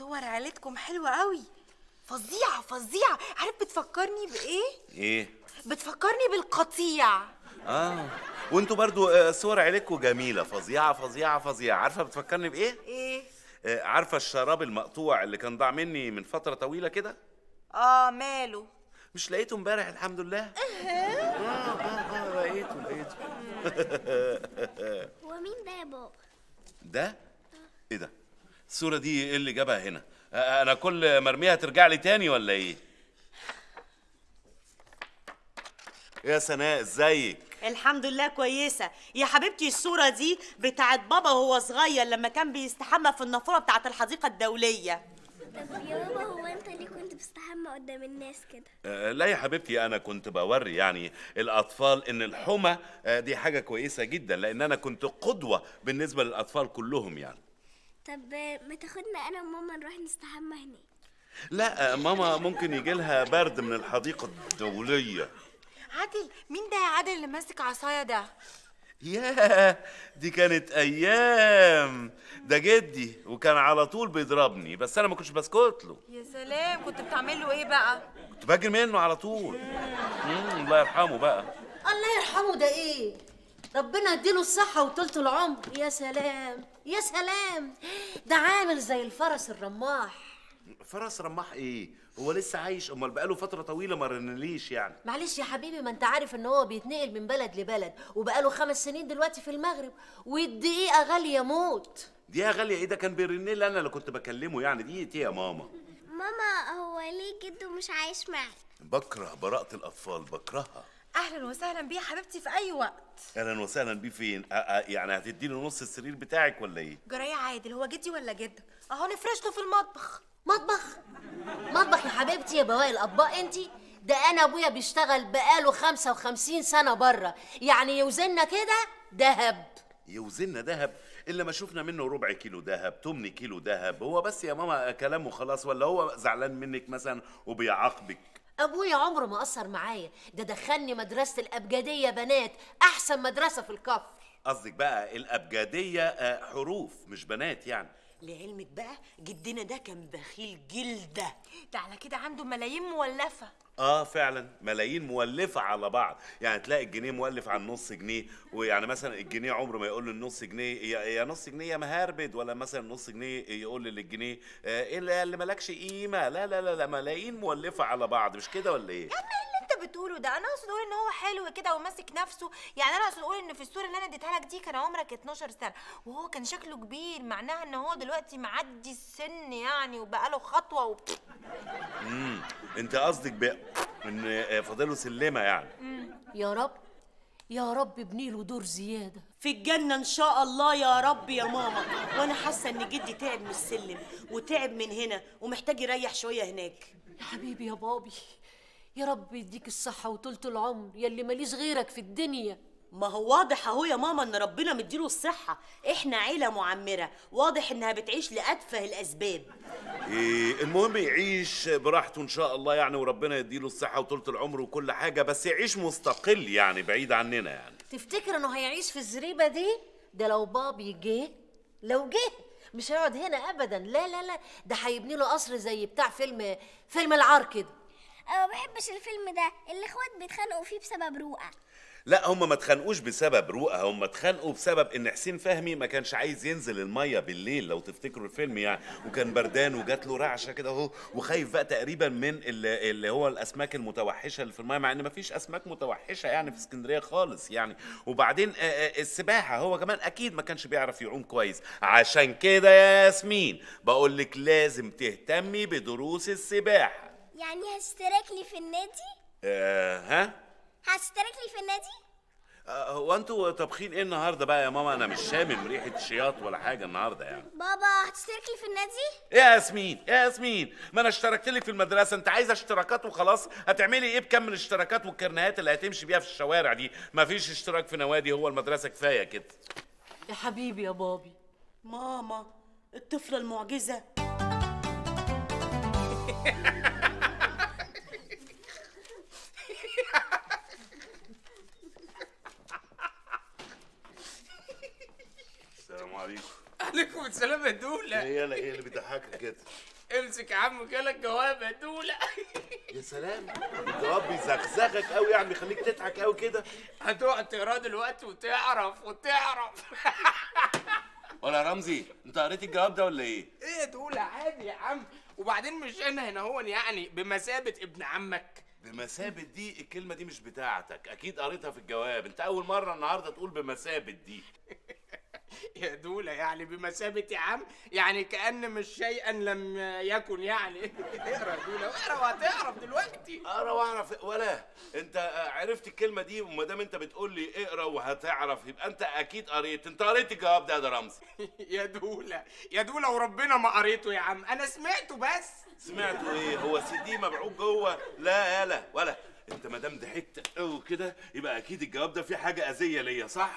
صور عيلتكم حلوه قوي، فظيعه فظيعه. عارف بتفكرني بايه؟ ايه؟ بتفكرني بالقطيع. وانتوا برضو صور عيلتكم جميله، فظيعه فظيعه فظيعه. عارفه بتفكرني بايه؟ ايه؟ عارفه الشراب المقطوع اللي كان ضاع مني من فتره طويله كده؟ ماله؟ مش لقيته امبارح الحمد لله. لقيته. هو مين ده يا بابا؟ ده؟ ايه ده؟ الصورة دي ايه اللي جابها هنا؟ أنا كل مرميها ترجع لي تاني ولا إيه؟ يا سناء إزيك؟ الحمد لله كويسة يا حبيبتي. الصورة دي بتاعت بابا وهو صغير لما كان بيستحمى في النافورة بتاعت الحديقة الدولية. طب يا بابا هو أنت اللي كنت بتستحمى قدام الناس كده؟ لا يا حبيبتي، أنا كنت بوري يعني الأطفال إن الحمى دي حاجة كويسة جدا، لأن أنا كنت قدوة بالنسبة للأطفال كلهم يعني. طب ما تاخدنا انا وماما نروح نستحمى هناك؟ لا ماما ممكن يجي لها برد من الحديقه الدوليه. عادل، مين ده يا عادل اللي ماسك عصايه ده؟ ياه، دي كانت ايام. ده جدي، وكان على طول بيضربني بس انا ما كنتش بسكت له. يا سلام، كنت بتعمل له ايه بقى؟ كنت باجي منه على طول. الله يرحمه بقى. الله يرحمه ده ايه؟ ربنا يديله الصحة وطولة العمر. يا سلام يا سلام، ده عامل زي الفرس الرماح. فرس رماح ايه؟ هو لسه عايش؟ امال بقاله فترة طويلة ما رنليش يعني. معلش يا حبيبي، ما انت عارف ان هو بيتنقل من بلد لبلد، وبقاله 5 سنين دلوقتي في المغرب، والدقيقة غالية موت. دقيقة غالية ايه؟ ده كان بيرنلي انا اللي كنت بكلمه يعني. دقيقة ايه يا ماما؟ ماما هو ليه جده مش عايش معي؟ بكره براءة الأطفال، بكرهها. اهلا وسهلا بيه حبيبتي في اي وقت. اهلا وسهلا بيه فين؟ يعني هتديله نص السرير بتاعك ولا ايه؟ جرايه عادل، هو جدي ولا جدك؟ اهو نفرشته في المطبخ. مطبخ؟ مطبخ يا حبيبتي يا بواقي الاطباق انتي؟ ده انا ابويا بيشتغل بقاله 55 سنه بره، يعني يوزننا كده دهب. يوزننا دهب؟ الا ما شفنا منه ربع كيلو دهب، 8 كيلو دهب. هو بس يا ماما كلامه خلاص، ولا هو زعلان منك مثلا وبيعاقبك؟ ابويا عمره ما قصر معايا، ده دخلني مدرسه الابجديه بنات، احسن مدرسه في الكفر. قصدك بقى الابجديه حروف مش بنات يعني. لعلمك بقى جدنا ده كان بخيل جلده، ده على كده عنده ملايين مولفه. فعلا، ملايين مولفه على بعض، يعني تلاقي الجنيه مولف عن نص جنيه، ويعني مثلا الجنيه عمره ما يقول للنص جنيه يا نص جنيه يا مهربد، ولا مثلا نص جنيه يقول للجنيه الا اللي مالكش قيمه. لا لا لا لا، ملايين مولفه على بعض، مش كده ولا ايه؟ يعني اللي انت بتقوله ده، انا اقصد اقول ان هو حلو كده وماسك نفسه، يعني انا اقصد اقول ان في الصوره اللي انا اديتها لك دي كان عمرك 12 سنه وهو كان شكله كبير، معناها ان هو دلوقتي معدي السن يعني وبقاله خطوه انت قصدك بقى ان فاضله سلمه يعني. يا رب يا رب ابني له دور زياده في الجنه ان شاء الله يا رب يا ماما. وانا حاسه ان جدي تعب من السلم وتعب من هنا ومحتاج يريح شويه هناك. يا حبيبي يا بابي، يا رب يديك الصحه وطولة العمر ياللي ماليش غيرك في الدنيا. ما هو واضح اهو يا ماما ان ربنا مديله الصحة، احنا عيلة معمرة، واضح انها بتعيش لأتفه الأسباب. المهم يعيش براحته ان شاء الله يعني، وربنا يديله الصحة وطولة العمر وكل حاجة، بس يعيش مستقل يعني بعيد عننا يعني. تفتكر انه هيعيش في الزريبة دي؟ ده لو بابي جه، لو جه مش هيقعد هنا أبدا. لا لا لا، ده هيبني له قصر زي بتاع فيلم العار كده. أنا ما بحبش الفيلم ده، الإخوات بيتخانقوا فيه بسبب رؤى. لا، هم ما اتخانقوش بسبب رؤى، هم اتخانقوا بسبب ان حسين فهمي ما كانش عايز ينزل الميه بالليل لو تفتكروا الفيلم يعني، وكان بردان وجات له رعشه كده اهو، وخايف بقى تقريبا من اللي هو الاسماك المتوحشه اللي في الميه، مع ان ما فيش اسماك متوحشه يعني في اسكندريه خالص يعني. وبعدين السباحه هو كمان اكيد ما كانش بيعرف يعوم كويس. عشان كده يا ياسمين بقول لك لازم تهتمي بدروس السباحه. يعني هشترك لي في النادي؟ ها؟ هتشترك لي في النادي؟ هو انتوا طابخين ايه النهارده بقى يا ماما؟ انا مش شامم ريحه شياط ولا حاجه النهارده يعني. بابا هتشترك لي في النادي؟ يا ياسمين يا ياسمين، ما انا اشتركت لك في المدرسه، انت عايزه اشتراكات وخلاص؟ هتعملي ايه بكم الاشتراكات والكرنيهات اللي هتمشي بيها في الشوارع دي؟ مفيش اشتراك في نوادي، هو المدرسه كفايه كده. يا حبيبي يا بابي. ماما الطفله المعجزه. السلام عليكم. عليكم والسلامة يا دولة. يلا ايه اللي بيضحكك كده؟ امسك يا عم جالك جواب يا دولة. يا سلام يا رب يزغزغك قوي يعني يخليك تضحك قوي كده. هتقعد تقراه دلوقتي وتعرف. ولا يا رمزي انت قريت الجواب ده ولا ايه؟ ايه يا دولة عادي يا عم، وبعدين مش انا هنا هون يعني بمثابة ابن عمك. بمثابة دي الكلمة دي مش بتاعتك، أكيد قريتها في الجواب، أنت أول مرة النهاردة تقول بمثابة دي. يا دولة يعني بمثابة يا عم، يعني كأن مش شيئا لم يكن يعني. اقرا يا دولة واقرا وهتعرف دلوقتي. اقرا واعرف ولا أنت عرفت الكلمة دي، وما دام أنت بتقول لي اقرا وهتعرف يبقى أنت أكيد قريت، أنت قريت الجواب ده يا رمزي. يا دولة وربنا ما قريته يا عم، أنا سمعته بس. سمعته ايه؟ هو سيدي مبعوج جوه. لا يالا ولا انت ما دام ضحكت قوي كده يبقى اكيد الجواب ده فيه حاجه اذيه ليا، صح؟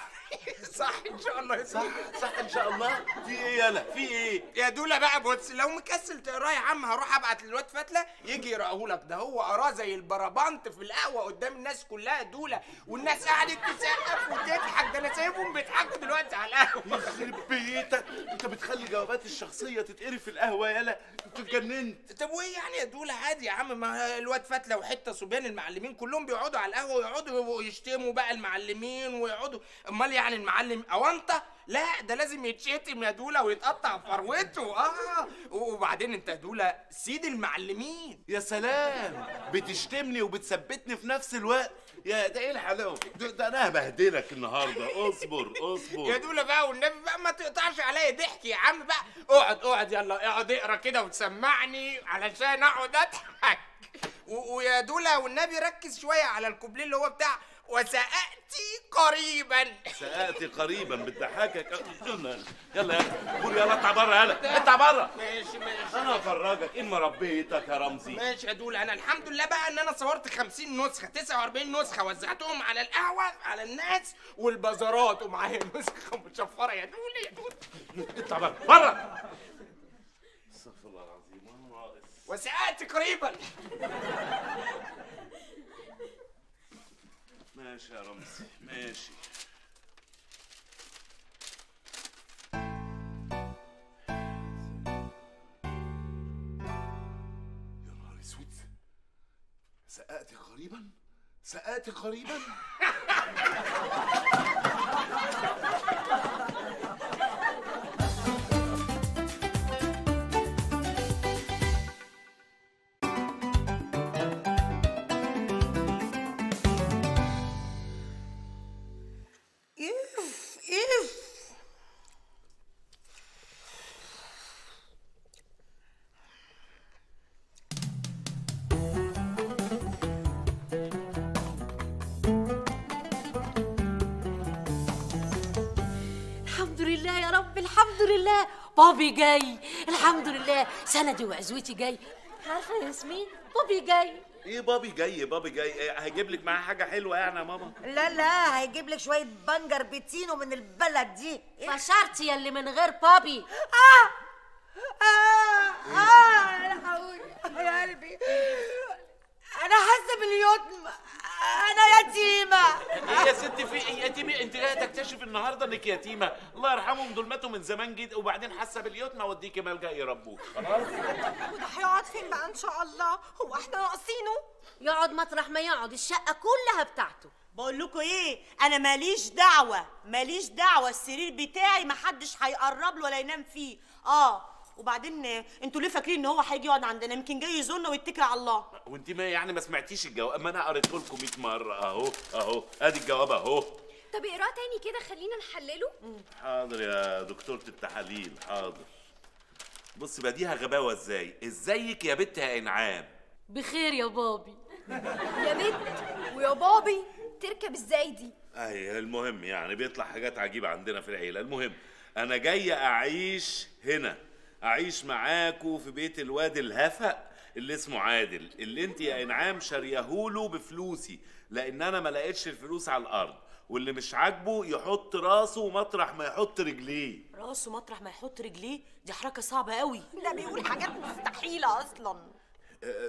صح ان شاء الله يا سيدي، صح ان شاء الله. في ايه يالا؟ في ايه؟ يا دوله بقى بص، لو مكسل تقراه يا عم هروح ابعت للواد فتله يجي يقراه لك، ده هو قراه زي البربنت في القهوه قدام الناس كلها دوله، والناس قعدت تسقف وتضحك، ده انا سايبهم بيضحكوا دلوقتي على القهوه. يخرب بيتك انت بتخلي جوابات الشخصيه تتقري في القهوه يالا، انت اتجننت. طب وايه يعني يا دوله؟ عادي يا عم، ما الواد فتله وحته صبيان المعلمين كلهم بيقعدوا على القهوه ويقعدوا يشتموا بقى المعلمين ويقعدوا، امال يعني المعلم اونطه؟ لا ده لازم يتشتم يا دوله ويتقطع فروته. وبعدين انت يا دوله سيد المعلمين. يا سلام، بتشتمني وبتثبتني في نفس الوقت، يا ده ايه الحلاوه ده انا هبهدلك النهارده. اصبر يا دوله بقى، والنبي بقى ما تقطعش عليا ضحكي يا عم بقى، اقعد يلا اقعد اقرا كده وتسمعني علشان اقعد اضحك. ويا دوله والنبي ركز شويه على الكوبليه اللي هو بتاع وسأأتي قريبا بتضحكك. يلا قول يلا اطلع بره، يلا اطلع بره. ماشي انا افرجك ان ما ربيتك يا رمزي. ماشي يا دول، انا الحمد لله بقى ان انا صورت 50 نسخه 49 نسخه وزعتهم على القهوه على الناس والبازارات، ومعايا نسخه متشفره يا دول. اطلع بره. استغفر الله العظيم، ما ناقص. وسأأتي قريبا. ماشي يا رمزي ماشي. يا نهار اسود، سأأتي قريبا. بابي جاي الحمد لله، سندي وعزوتي جاي. عارفه يا ياسمين بابي جاي. ايه بابي جاي؟ هيجيب لك معاه حاجه حلوه يعني يا ماما؟ لا هيجيب لك شويه بنجر بيتينو من البلد دي. بشرتي يا اللي من غير بابي. الحقوني يا قلبي، انا حاسه باليتم، انا يتيمه. ايه يا ستي في ايه؟ يتيمه؟ انت جايه تكتشفي النهارده انك يتيمه؟ الله يرحمهم دول ماتوا من زمان جدا، وبعدين حاسه باليتمه وديكي ملجأ يربوك خلاص. وده هيقعد فين بقى ان شاء الله؟ هو احنا ناقصينه؟ يقعد مطرح ما يقعد، الشقه كلها بتاعته. بقول لكم ايه، انا ماليش دعوه، السرير بتاعي محدش هيقرب له ولا ينام فيه. وبعدين انتوا ليه فاكرين ان هو هيجي يقعد عندنا؟ يمكن جاي يزورنا ويتكل على الله. وانت ما سمعتيش الجواب؟ ما انا قريته لكم 100 مره اهو ادي الجواب اهو. طب اقراه تاني كده خلينا نحلله. حاضر يا دكتورة التحاليل، حاضر. بص بقى دي غباوه ازاي. ازيك يا بت يا انعام؟ بخير يا بابي. يا بت ويا بابي تركب ازاي دي؟ ايوه المهم يعني بيطلع حاجات عجيبه عندنا في العيله. المهم انا جايه اعيش هنا، أعيش معاكوا في بيت الواد الهفق اللي اسمه عادل، اللي انت يا انعام شاريهوله بفلوسي، لأن أنا ما لقيتش الفلوس على الأرض، واللي مش عاجبه يحط راسه مطرح ما يحط رجليه. دي حركة صعبة قوي، ده بيقول حاجات مستحيلة أصلاً.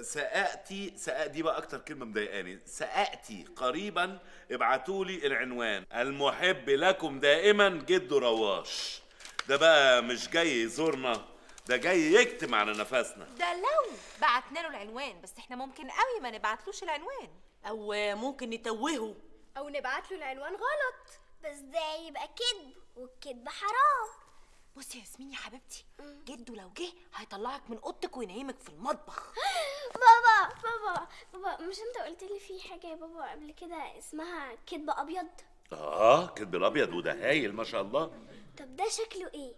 سأأتي دي بقى أكتر كلمة مضايقاني، سأأتي قريباً. ابعتولي العنوان. المحب لكم دائماً جد رواش. ده بقى مش جاي يزورنا، ده جاي يكتم على نفسنا. ده لو بعتنا له العنوان، بس احنا ممكن قوي ما نبعتلوش العنوان، او ممكن نتوهه، او نبعتله العنوان غلط. بس ده يبقى كذب، والكذب حرام. بصي يا ياسمين يا حبيبتي، جدو لو جه هيطلعك من اوضتك وينيمك في المطبخ. بابا بابا بابا، مش انت قلت لي في حاجه يا بابا قبل كده اسمها كذب ابيض؟ اه، كذب الابيض، وده هايل ما شاء الله. طب ده شكله ايه؟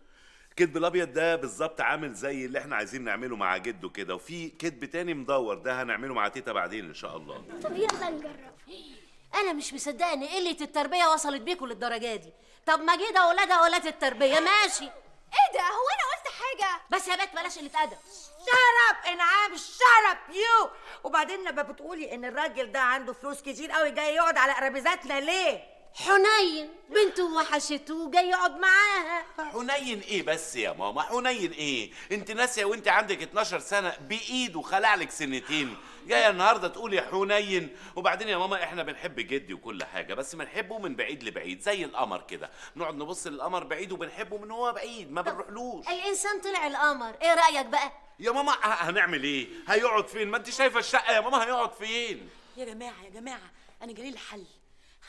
كذب الابيض ده بالظبط عامل زي اللي احنا عايزين نعمله مع جدو كده، وفي كذب تاني مدور، ده هنعمله مع تيتا بعدين ان شاء الله. طب يلا نجربه. أنا مش مصدقة إن قلة التربية وصلت بيكوا للدرجة دي. طب ما جه ده ولادها ولاد التربية، ماشي. ايه ده؟ هو انا قلت حاجه؟ بس يا بنت بلاش قله ادب. شرب انعام، شرب يو. وبعدين لما بتقولي ان الراجل ده عنده فلوس كتير قوي، جاي يقعد على قرابيزاتنا ليه؟ حنين بنته وحشته، جاي يقعد معاها. حنين ايه بس يا ماما؟ حنين ايه؟ انت ناسيه وانت عندك 12 سنه بايده خلع لك سنتين، جايه النهارده تقولي حنين. وبعدين يا ماما احنا بنحب جدي وكل حاجه، بس بنحبه من بعيد لبعيد زي القمر كده، بنقعد نبص للقمر بعيد وبنحبه من هو بعيد، ما بنروحلوش. الانسان طلع القمر، ايه رايك بقى؟ يا ماما هنعمل ايه؟ هيقعد فين؟ ما انت شايفه الشقه يا ماما، هيقعد فين؟ يا جماعه يا جماعه، انا جالي الحل.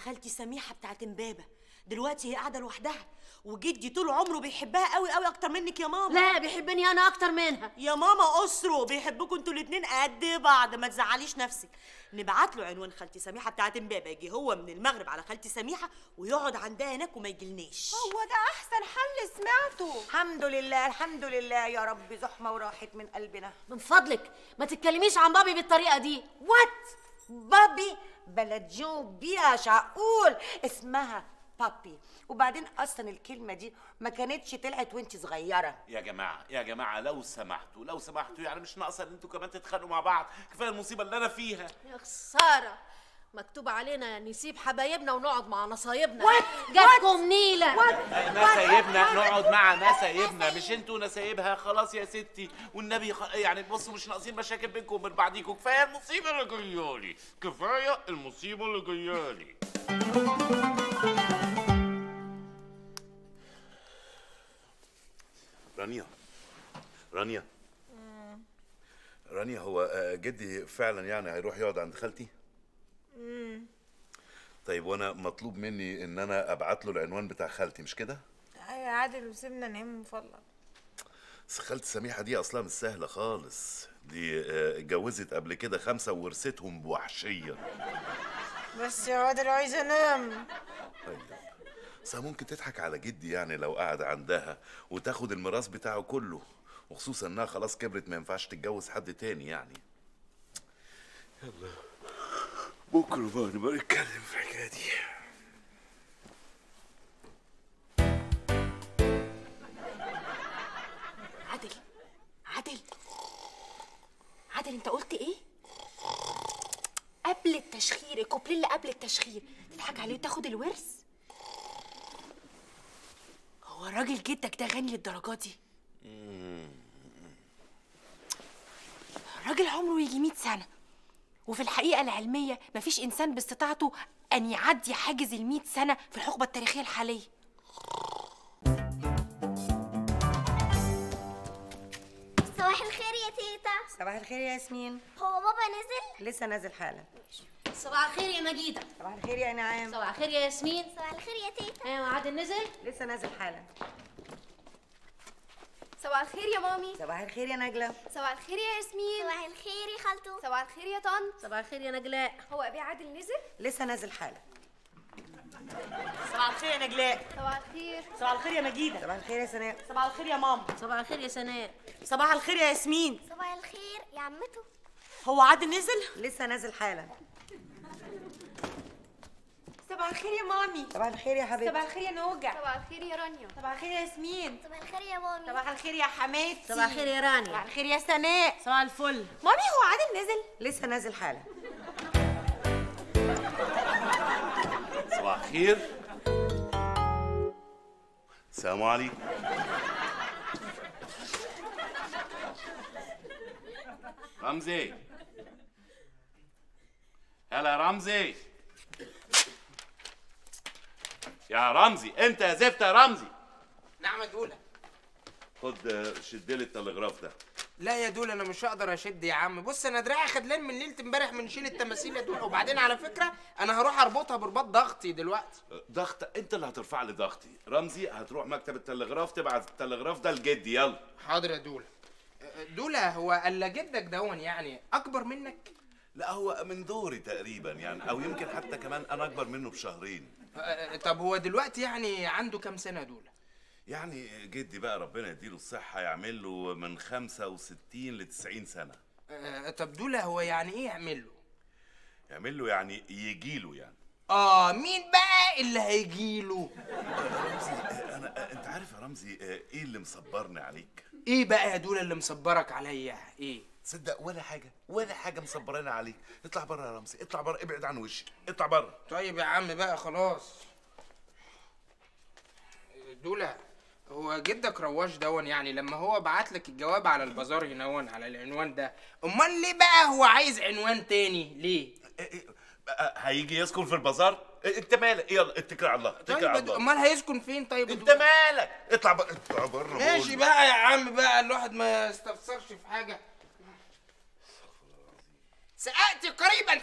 خالتي سميحه بتاعت امبابه دلوقتي هي قاعده لوحدها، وجدي طول عمره بيحبها قوي قوي اكتر منك يا ماما. لا بيحبني انا اكتر منها يا ماما. اسره بيحبكوا انتوا الاثنين قد بعض، ما تزعليش نفسك. نبعت له عنوان خالتي سميحه بتاعت امبابه، يجي هو من المغرب على خالتي سميحه ويقعد عندها هناك وما يجيلناش. هو ده احسن حل سمعته. الحمد لله الحمد لله يا رب، زحمه وراحت من قلبنا. من فضلك ما تتكلميش عن بابي بالطريقه دي. وات بابي؟ بلد جو بيها شعقول اسمها بابي. وبعدين اصلا الكلمه دي ما كانتش طلعت وانت صغيره. يا جماعه يا جماعه لو سمحتوا لو سمحتوا، يعني مش ناقصه ان انتوا كمان تتخانقوا مع بعض، كفايه المصيبه اللي انا فيها. يا خساره، مكتوب علينا نسيب حبايبنا ونقعد مع نصايبنا. جاتكم نيله. نسايبنا نقعد مع نسايبنا، مش انتوا نسايبها. خلاص يا ستي والنبي، يعني بصوا مش ناقصين مشاكل بينكم وبين بعضيكم. كفايه المصيبه اللي جايالي، كفايه المصيبه اللي جايالي. رانيا رانيا رانيا، هو جدي فعلا يعني هيروح يقعد عند خالتي؟ طيب وانا مطلوب مني ان انا ابعت له العنوان بتاع خالتي مش كده؟ ايوه يا عادل، وسيبنا نعيم من فضلك. بس خالتي سميحه دي اصلا مش سهله خالص، دي اتجوزت قبل كده 5 وورثتهم بوحشيه. بس يا عادل عايز انام. طيب بس ممكن تضحك على جدي يعني لو قعد عندها وتاخد الميراث بتاعه كله، وخصوصا انها خلاص كبرت ما ينفعش تتجوز حد تاني يعني. يلا بكره بقى نبقى نتكلم في الحكايه دي. عادل عادل عادل، انت قلت ايه؟ قبل التشخير، الكوبليه اللي قبل التشخير تضحك عليه وتاخد الورث؟ هو الراجل جدك ده غني للدرجه دي؟ الراجل عمره يجي 100 سنه، وفي الحقيقة العلمية مفيش إنسان باستطاعته أن يعدي حاجز ال100 سنة في الحقبة التاريخية الحالية. صباح الخير يا تيتا. صباح الخير يا ياسمين. هو بابا نزل؟ لسه نازل حالا. صباح الخير يا مجيدة. صباح الخير يا نعام. صباح الخير يا ياسمين. صباح الخير يا تيتا. أيوة عادل نزل؟ لسه نازل حالا. صباح الخير يا مامي. صباح الخير يا نجلة. صباح الخير يا ياسمين. صباح الخير يا خالته. صباح الخير يا طنط. صباح الخير يا نجلاء. هو أبي عادل نزل؟ لسه نازل حالا. صباح الخير يا نجلاء. صباح الخير. صباح الخير يا مجيدة. صباح الخير يا سناء. صباح الخير يا ماما. صباح الخير يا سناء. صباح الخير يا ياسمين. صباح الخير يا عمته. هو عادل نزل؟ لسه نازل حالا. صباح الخير يا مامي. صباح الخير يا حبيبتي. صباح الخير يا نوجة. صباح الخير يا رانيا. صباح الخير يا ياسمين. صباح الخير يا مامي. صباح الخير يا حماتي. صباح الخير يا رانيا. صباح الخير يا سناء. صباح الفل. مامي هو عادل نزل؟ لسه نازل حالا. صباح الخير. السلام عليكم. رمزي. هلا يا رمزي. يا رمزي انت يا زفت يا رمزي. نعم يا دوله. خد شد لي التلغراف ده. لا يا دول انا مش هقدر اشد يا عم. بص انا دراعي خدلان من ليله امبارح من شيل التماثيل يا دول. وبعدين على فكره انا هروح اربطها برباط ضغطي دلوقتي. ضغط؟ انت اللي هترفع لي ضغطي. رمزي هتروح مكتب التلغراف تبعت التلغراف ده لجدي. يلا. حاضر يا دوله. دوله هو الا جدك دون يعني اكبر منك؟ لا هو من دوري تقريبا يعني، او يمكن حتى كمان انا اكبر منه بشهرين. طب هو دلوقتي يعني عنده كام سنه يا دوله؟ يعني جدي بقى ربنا يديله الصحة يعمل له من 65 ل 90 سنة. طب دولة هو يعني إيه يعمل له؟ يعمل له يعني يجي له يعني. مين بقى اللي هيجي له؟ رمزي أنا أنت عارف يا رمزي إيه اللي مصبرني عليك؟ إيه بقى يا دولة اللي مصبرك عليا؟ إيه؟ تصدق ولا حاجة مصبراني عليك. اطلع بره يا رمزي، اطلع بره، ابعد عن وشي، اطلع بره. طيب يا عم بقى خلاص. دولة هو جدك رواش دون يعني لما هو بعت لك الجواب على البازار هنا على العنوان ده، امال ليه بقى هو عايز عنوان تاني ليه؟ هيجي يسكن في البازار؟ انت مالك؟ يلا اتكل على الله، اتكل على الله. امال هيسكن فين طيب؟ انت مالك؟ اطلع بره، اطلع بره. ماشي بقى يا عم بقى، الواحد ما يستفسرش في حاجه. سقطت قريبا.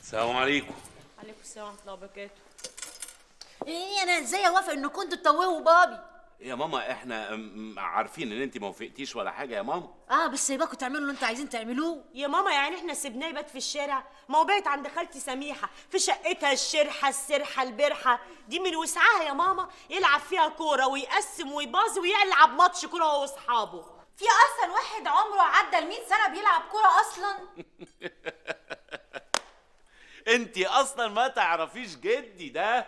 السلام عليكم. وعليكم السلام ورحمة الله وبركاته. ايه انا ازاي اوافق ان كنت تتوهوا بابي؟ يا ماما احنا عارفين ان انت ما وافقتيش ولا حاجة يا ماما. بس سايباكوا تعملوا اللي انتوا عايزين تعملوه. يا ماما يعني احنا سيبناه يبات في الشارع؟ ما هو بايت عند خالتي سميحة في شقتها الشرحة السرحة البرحة دي من وسعها يا ماما، يلعب فيها كورة ويقسم ويباظي ويلعب ماتش كورة هو واصحابه. في اصلا واحد عمره عدى ال 100 سنة بيلعب كورة اصلا؟ انتي اصلا ما تعرفيش جدي ده.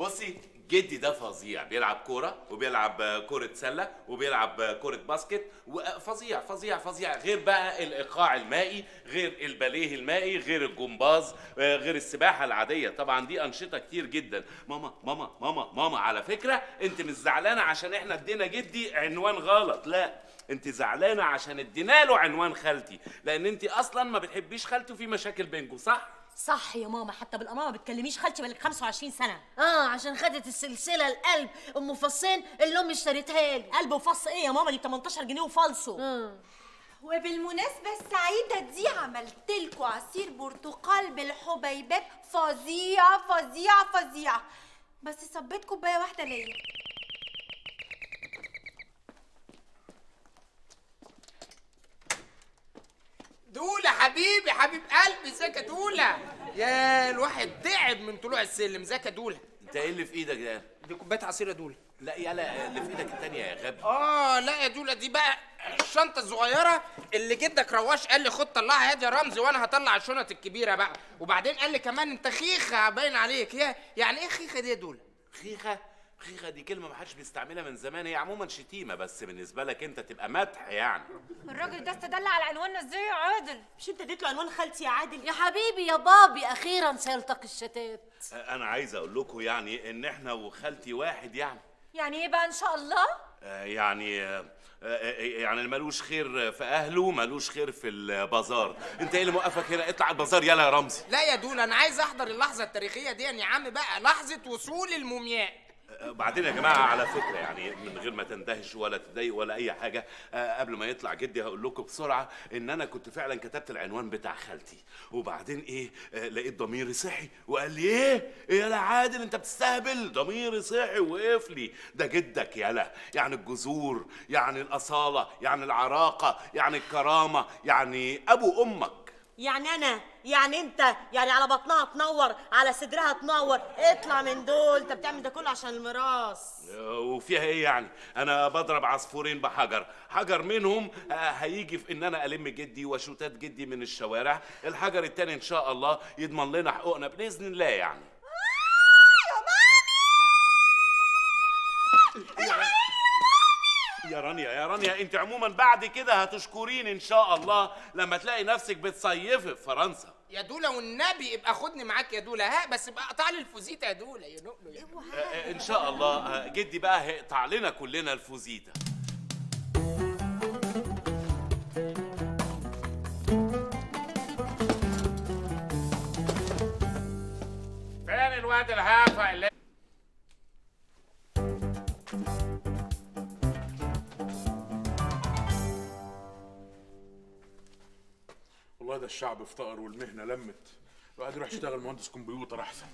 بصي جدي ده فظيع، بيلعب كوره وبيلعب كوره سله وبيلعب كوره باسكت، وفظيع فظيع فظيع. غير بقى الايقاع المائي، غير الباليه المائي، غير الجمباز، غير السباحه العاديه طبعا. دي انشطه كتير جدا. ماما ماما ماما ماما على فكره انت مش زعلانه عشان احنا ادينا جدي عنوان غلط، لا انت زعلانه عشان ادينا له عنوان خالتي، لان انت اصلا ما بتحبيش خالته وفي مشاكل بينكم، صح؟ صح يا ماما، حتى بالاماره ما بتكلميش خالتي بقالك 25 سنه. عشان خدت السلسله القلب ام فصين اللي امي اشتريتها لي. قلب وفص ايه يا ماما؟ دي 18 جنيه وفالصو. وبالمناسبه السعيده دي عملت لكم عصير برتقال بالحبيبات فظيع فظيع فظيع، بس صبيت كوبايه واحده ليا. دولة حبيبي، حبيب قلبي، ازيك يا دولة؟ يا الواحد تعب من طلوع السلم. ازيك يا دولة؟ انت ايه اللي في ايدك ده؟ دي كوباية عصير يا دولة. لا يلا اللي في ايدك التانية يا غبي. لا يا دولة دي بقى الشنطة الصغيرة اللي جدك رواش قال لي خد طلعها يا رمزي، وانا هطلع الشنط الكبيرة بقى. وبعدين قال لي كمان انت خيخة باين عليك. يا يعني ايه خيخة دي يا دولة؟ خيخة دي كلمة محدش بيستعملها من زمان، هي عموما شتيمة بس بالنسبة لك أنت تبقى مدح يعني. الراجل ده استدل على عنواننا إزاي يا عادل؟ مش أنت اديت له عنوان خالتي يا عادل؟ يا حبيبي يا بابي أخيرا سيلتقي الشتات. أنا عايز أقول لكم يعني إن إحنا وخالتي واحد يعني. يعني إيه بقى إن شاء الله؟ يعني ملوش خير في اهله ملوش خير في البازار. انت ايه اللي موقفك هنا؟ اطلع على البازار يلا يا رمزي. لا يا دول انا عايز احضر اللحظه التاريخيه دي يا عم بقى، لحظه وصول المومياء. بعدين يا جماعه على فكره يعني من غير ما تندهش ولا تضايق ولا اي حاجه، قبل ما يطلع جدي هقول لكم بسرعه ان انا كنت فعلا كتبت العنوان بتاع خالتي، وبعدين ايه لقيت ضميري صحي وقال لي ايه يالا عادل انت بتستهبل. ضميري صحي وقف لي ده جدك يالا، يعني الجذور، يعني الاصاله، يعني العراقه، يعني الكرامه، يعني ابو امك، يعني انا، يعني انت، يعني على بطنها تنور على صدرها تنور. اطلع من دول، انت بتعمل ده كله عشان الميراث. وفيها ايه يعني؟ انا بضرب عصفورين بحجر، حجر منهم هيجي في ان انا الم جدي وشوتات جدي من الشوارع، الحجر التاني ان شاء الله يضمن لنا حقوقنا باذن الله يعني. يا مامي يا رانيا انت عموما بعد كده هتشكرين ان شاء الله لما تلاقي نفسك بتصيفي في فرنسا. يا دوله والنبي ابقى خدني معاك يا دوله، ها بس ابقى اقطع لي الفوزيته يا دوله. يا نقله ان شاء الله جدي بقى هيقطع لنا كلنا الفوزيته. بعد الهافة اللي والله ده الشعب افتقر والمهنة لمت. الواحد يروح يشتغل مهندس كمبيوتر أحسن.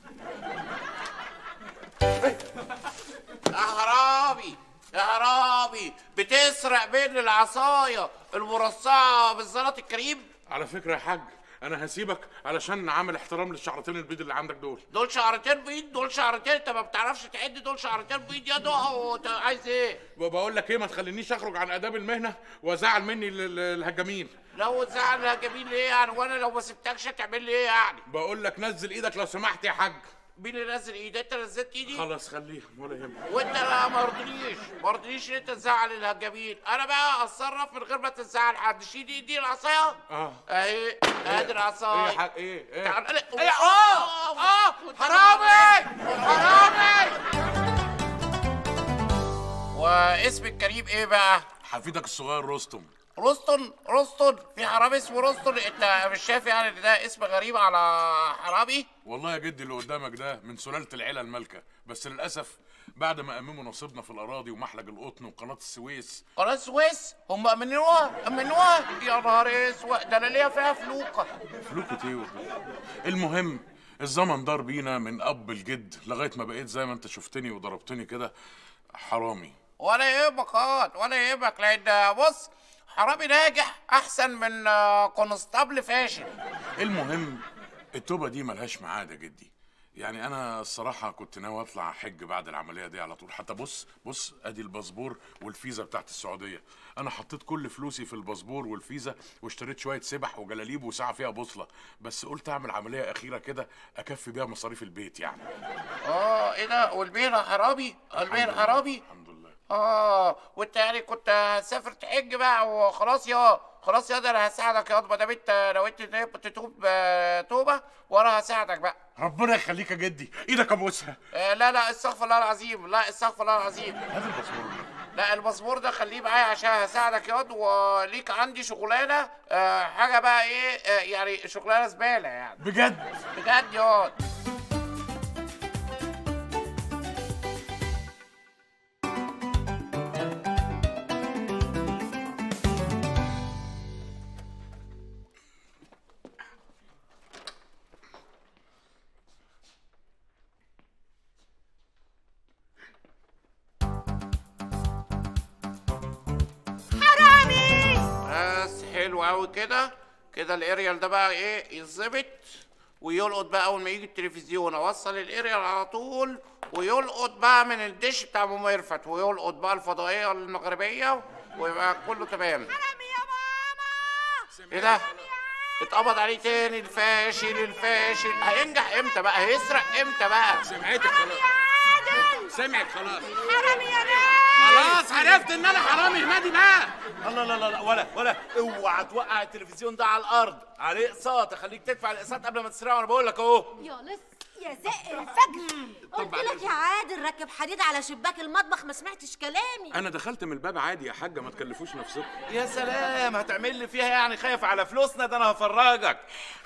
يا هرابي يا هرابي، بتسرق بين العصاية المرصعة بالزلط الكريم. على فكرة يا حاج أنا هسيبك علشان عامل احترام للشعرتين البيض اللي عندك دول. دول شعرتين بيض؟ دول شعرتين؟ أنت ما بتعرفش تعد. دول شعرتين بيض يا دعوة. أنت عايز إيه؟ بقول لك إيه، ما تخلينيش أخرج عن آداب المهنة وأزعل مني الهجامين. لو تزعل الهجامين ليه يعني؟ وأنا لو ما سبتكش هتعمل لي إيه يعني؟ بقول لك نزل إيدك لو سمحت يا حاج. مين اللي نزل ايدي؟ انت نزلت ايدي؟ خلاص خليهم ولا يهمك. وانت لا ما رضيش ان انت تزعل الهجامين، انا بقى اتصرف من غير ما تزعل حد. شيل دي العصايه؟ اه اهي، ادي العصايه. ايه حق ايه؟ تعال ايه؟ اه حرامي حرامي. واسم الكريم ايه بقى؟ حفيدك الصغير رستم. رستم في حرامي اسمه رستم؟ انت مش شايف يعني ان ده اسم غريب على حرامي؟ والله يا جدي اللي قدامك ده من سلاله العيله المالكه، بس للاسف بعد ما امموا نصيبنا في الاراضي ومحلق القطن وقناه السويس. قناه السويس هم امنوها؟ يا نهار اسود، ده انا ليا فيها فلوكه. فلوكه ايه؟ المهم الزمن دار بينا من اب الجد لغايه ما بقيت زي ما انت شفتني وضربتني كده حرامي. ولا يهمك خالص ولا يهمك، لان بص حرامي ناجح احسن من كونستابل فاشل. المهم التوبه دي ملهاش ميعاد يا جدي، يعني انا الصراحه كنت ناوي اطلع حج بعد العمليه دي على طول. حتى بص ادي الباسبور والفيزا بتاعت السعوديه. انا حطيت كل فلوسي في الباسبور والفيزا واشتريت شويه سبح وجلاليب وساعه فيها بوصله، بس قلت اعمل عمليه اخيره كده اكفي بيها مصاريف البيت يعني. ايه ده؟ والبيت حرامي؟ البيت حرامي؟ الحمد لله. وانت يعني كنت هتسافر تحج بقى وخلاص؟ خلاص ده انا هساعدك يا ما دام انت نويت انك تتوب توبه، وانا هساعدك بقى. ربنا يخليك يا جدي، ايدك ابوسها. لا استغفر الله العظيم، لا استغفر الله العظيم. هات الباسبور. لا الباسبور ده خليه معايا عشان هساعدك يا واد، وليك عندي شغلانه حاجه بقى ايه يعني شغلانه زباله يعني. بجد؟ بجد يا واد. حلو قوي كده الاريال ده بقى ايه يتظبط ويلقط بقى اول ما يجي التلفزيون. اوصل الاريال على طول ويلقط بقى من الدش بتاع ام ميرفت، ويلقط بقى الفضائيه المغربيه، ويبقى كله تمام. حرامي يا ماما. ايه ده؟ اتقبض عليه تاني الفاشل. هينجح امتى بقى؟ هيسرق امتى بقى؟ سمعتك خلاص. سمعت خلاص. حرامي يا ماما. خلاص عرفت ان انا حرامي هنادي بقى. الله لا ولا اوعى توقع التلفزيون ده على الارض، عليه اقساط. خليك تدفع الاقساط قبل ما تسرقه. وانا بقول لك اهو. يا لص يا زق الفجر، قلت لك يا عادل ركب حديد على شباك المطبخ، ما سمعتش كلامي. انا دخلت من الباب عادي يا حاجه، ما تكلفوش نفسكم. يا سلام، هتعمل لي فيها يعني خايف على فلوسنا؟ ده انا هفرجك.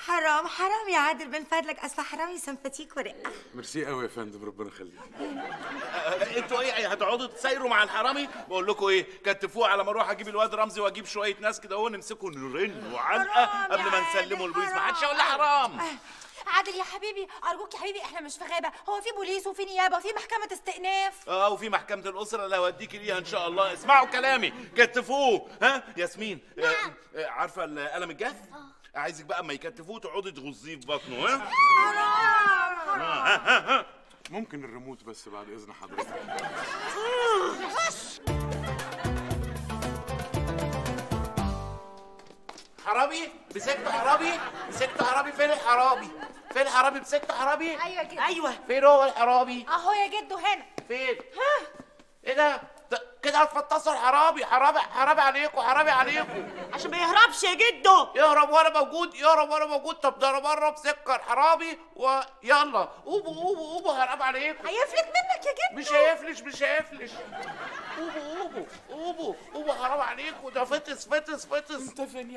حرام يا عادل بن فضلك، اصل حرامي سنفتيك ورقه. ميرسي قوي يا فندم، ربنا يخليك. انتوا ايه هتقعدوا تسايروا مع الحرامي؟ بقول لكم ايه، كتفوه على ما اروح اجيب الواد رمزي واجيب شويه ناس كده اهو، نمسكوا نرن وعلقه قبل ما نسلمه البوليس. ما حدش يقول لي حرام. عادل يا حبيبي ارجوك يا حبيبي، احنا مش في غابه، هو في بوليس وفي نيابه وفي محكمه استئناف وفي محكمه الاسره اللي هوديكي ليها ان شاء الله. اسمعوا كلامي، كتفوه. ها ياسمين؟ نعم. عارفه القلم الجاف؟ عايزك بقى اما يكتفوه تقعدي تغزيه في بطنه. ها حرام. ها ممكن الريموت بس بعد اذن حضرتك. حرامي مسكت حرامي. فين الحرامي؟ مسكت حرامي. ايوه كده. ايوه فين هو الحرامي؟ اهو يا جدو هنا. فين؟ ها ايه ده؟ كده هتفطسوا الحرامي. حرامي عليكم عشان ما يهربش يا جدو. يهرب وانا موجود. طب ده انا بره مسكه الحرامي ويلا قوموا هرب عليكم. هيفلت منك يا جدو. مش هيفلش. قوموا حرام عليكم، ده فطس. انت فين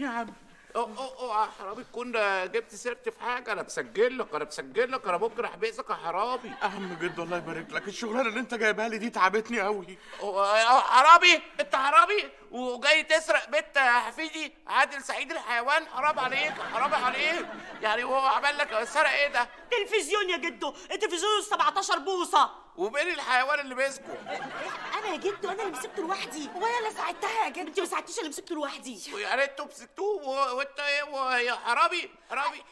يا عم؟ اوعى حرامي تكون جبت سيرتي في حاجه. انا بسجل لك انا بكره احبسك يا حرامي. اهم جد الله يبارك لك، الشغلانه اللي انت جايبها لي دي تعبتني قوي. حرامي انت حرامي وجاي تسرق بنت حفيدي عادل سعيد الحيوان؟ حرام عليك حرام عليك، يعني هو عمل لك سرق ايه ده؟ تلفزيون يا جدو، التلفزيون 17 بوصه. ومين الحيوان اللي مسكه؟ انا يا جدو، انا اللي مسكته لوحدي. هو انا اللي ساعدتها يا جدو؟ انت ما ساعدتيش، انا مسكته لوحدي. يعني انتوا مسكتوه وانت يا حرامي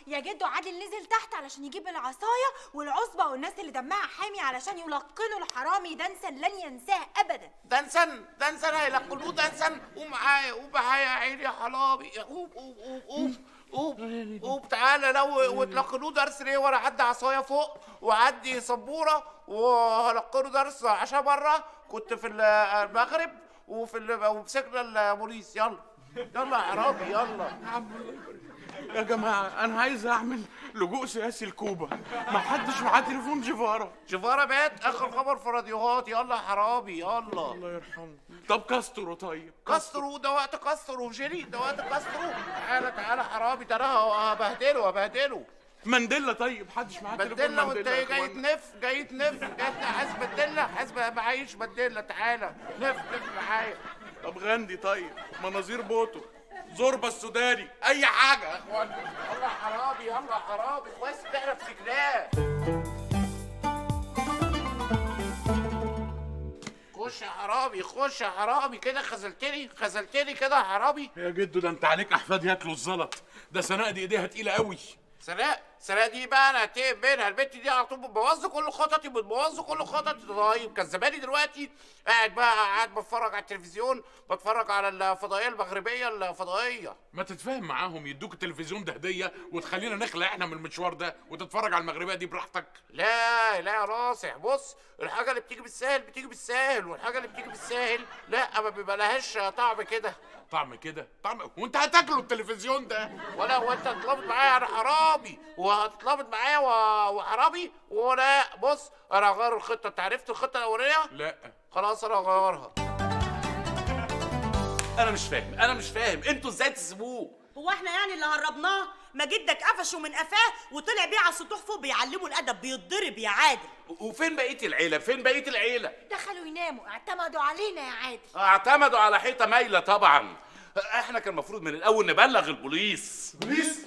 يا جدو. عادل نزل تحت علشان يجيب العصايه والعصبه والناس اللي دمها حامي علشان يلقنوا الحرامي دنسا لن ينساه ابدا. دنسا هيلقنوه دنسا. قوم معايا يا عيني يا حرامي، قوم قوم قوم قوم قوم تعالى. لو وتلقنوه درس ليه وانا عندي عصايه فوق وعندي سبوره وهلقنه درس عشاء بره. كنت في المغرب ومسكنا الموليس. يلا يا حرامي يلا. يا جماعه انا عايز اعمل لجوء سياسي لكوبا، ما حدش معاه تليفون. جيفارا مات، اخر خبر في راديوهات. يلا يا حرامي يلا. الله يرحمه. طب كاسترو؟ طيب كاسترو ده وقت كاسترو وجيلي ده وقت كاسترو. تعالى يا حرامي، ده انا هبهدله. مانديلا؟ طيب حدش معاه تليفون مانديلا. وانت جاي تنف عايز بدلة؟ عايز معيش بدلة؟ تعالى نف معايا. طب غاندي؟ طيب مناظير بوتو، زوربا السوداني، اي حاجه يا اخوان. يلا حرامي كويس تعرف سجناه. خش يا حرامي كده. خذلتني كده يا حرامي. يا جدو ده انت عليك احفاد ياكلوا الزلط ده. سناء دي ايديها تقيله قوي. سناء دي بقى انا هتقف منها. البنت دي على طول بتبوظ كل خططي طيب كذباني دلوقتي. قاعد بقى بتفرج على التلفزيون، بتفرج على الفضائيه المغربيه الفضائيه. ما تتفاهم معاهم يدوك التلفزيون ده هديه وتخلينا نخلع احنا من المشوار ده وتتفرج على المغربيه دي براحتك. لا يا راسح، بص الحاجه اللي بتيجي بالساهل والحاجه اللي بتيجي بالساهل لا ما بيبقى لهاش طعم كده. وانت هتاكله التلفزيون ده ولا وانت هتتلابط معايا انا حرامي وحرامي ولا. بص انا هغير الخطه، انت عرفت الخطه الاولانيه؟ لا خلاص انا هغيرها. انا مش فاهم انتوا ازاي تسيبوه؟ هو احنا يعني اللي هربناه؟ ما جدك قفشه من قفاه وطلع بيه على السطوح فوق بيعلمه الادب، بيتضرب يا عادل. وفين بقيه العيله؟ دخلوا يناموا، اعتمدوا علينا يا عادل. اعتمدوا على حيطه مايله طبعا. احنا كان المفروض من الاول نبلغ البوليس. بوليس؟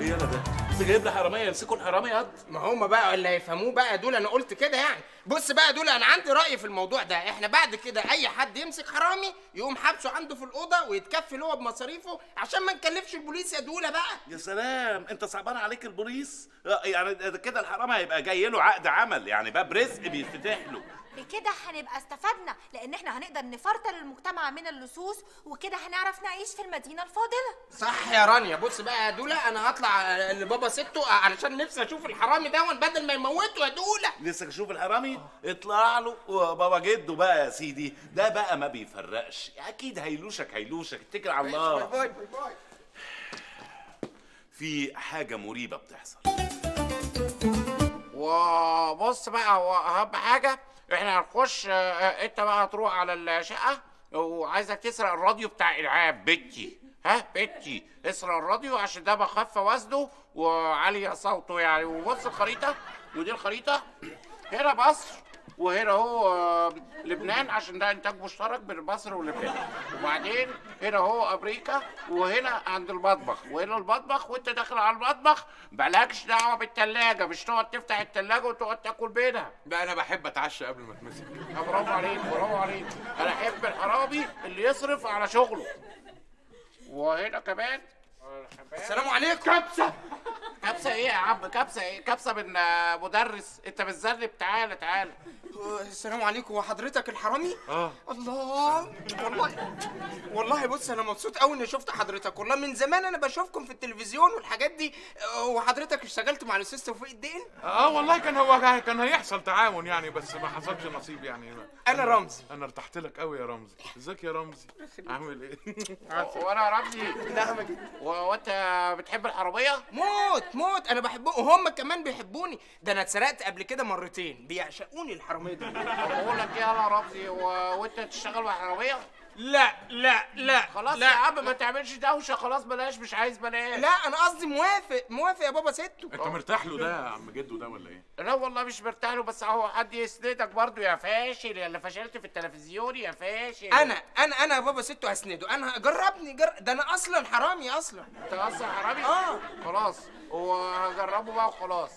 ايه يلا ده؟ بس جايب لي حراميه يمسكوا الحرامي ياض. ما هم بقى اللي هيفهموه بقى دول. انا قلت كده يعني. بص بقى دول، انا عندي راي في الموضوع ده. احنا بعد كده اي حد يمسك حرامي يقوم حابسه عنده في الاوضه ويتكفل هو بمصاريفه عشان ما نكلفش البوليس يا دوله بقى. يا سلام، انت صعبان عليك البوليس. يعني كده الحرامي هيبقى جاي له عقد عمل، يعني باب رزق بيتفتح له. بكده هنبقى استفدنا، لان احنا هنقدر نفرطر المجتمع من اللصوص، وكده هنعرف نعيش في المدينه الفاضله. صح يا رانيا. بص بقى يا دوله، انا هطلع لبابا سته علشان نفسي اشوف الحرامي ده بدل ما يموته يا دوله. نفسك اشوف الحرامي؟ اطلع له بابا جده بقى يا سيدي، ده بقى ما بيفرقش، اكيد هيلوشك اتكل على الله. باي باي باي. في حاجه مريبه بتحصل. وبص بقى، هو اهم حاجه احنا هنخش. انت بقى هتروح على الشقه وعايزك تسرق الراديو بتاع العاب بنتي. اسرق الراديو عشان ده بخف وزنه وعالي صوته يعني. وبص الخريطه، ودي الخريطه، هنا مصر وهنا هو لبنان عشان ده انتاج مشترك بين مصر ولبنان، وبعدين هنا هو امريكا وهنا عند المطبخ وهنا المطبخ. وانت داخل على المطبخ مالكش دعوه بالثلاجه، مش تقعد تفتح الثلاجه وتقعد تاكل منها. لا انا بحب اتعشى قبل ما اتمسك. برافو عليك انا احب الحرامي اللي يصرف على شغله. وهنا كمان السلام عليكم. كبسه ايه يا عم؟ كبسه ايه؟ كبسه من مدرس. انت بتذنب. تعالى السلام عليكم. هو حضرتك الحرامي؟ اه. الله والله بص انا مبسوط قوي اني شفت حضرتك، والله من زمان انا بشوفكم في التلفزيون والحاجات دي. هو حضرتك اشتغلت مع الاستاذ توفيق الدين؟ اه والله كان هو هيحصل تعاون يعني، بس ما حصلش نصيب يعني. انا رمزي. انا ارتحت لك قوي يا رمزي. ازيك يا رمزي؟ عامل ايه؟ وانا يا رمزي نعمه جدا. وانت بتحب الحراميه؟ موت انا بحبهم وهم كمان بيحبوني. ده انا اتسرقت قبل كده مرتين، بيعشقوني الحراميه دول. بقول لك ايه يا رمزي، وانت تشتغل مع حراميه؟ لا لا لا خلاص لا. يا ابا ما تعملش دوشه خلاص بلاش، مش عايز بلاش. لا انا قصدي موافق، موافق يا بابا سته. انت مرتاح له ده يا عم جده ده ولا ايه؟ لا والله مش مرتاح له، بس اهو حد يسندك برضه يا فاشل، يا اللي فشلت في التلفزيون يا فاشل. انا يا بابا سته هسنده، انا جربني ده انا اصلا حرامي اصلا. انت اصلا حرامي؟ اه خلاص وهجربه بقى وخلاص،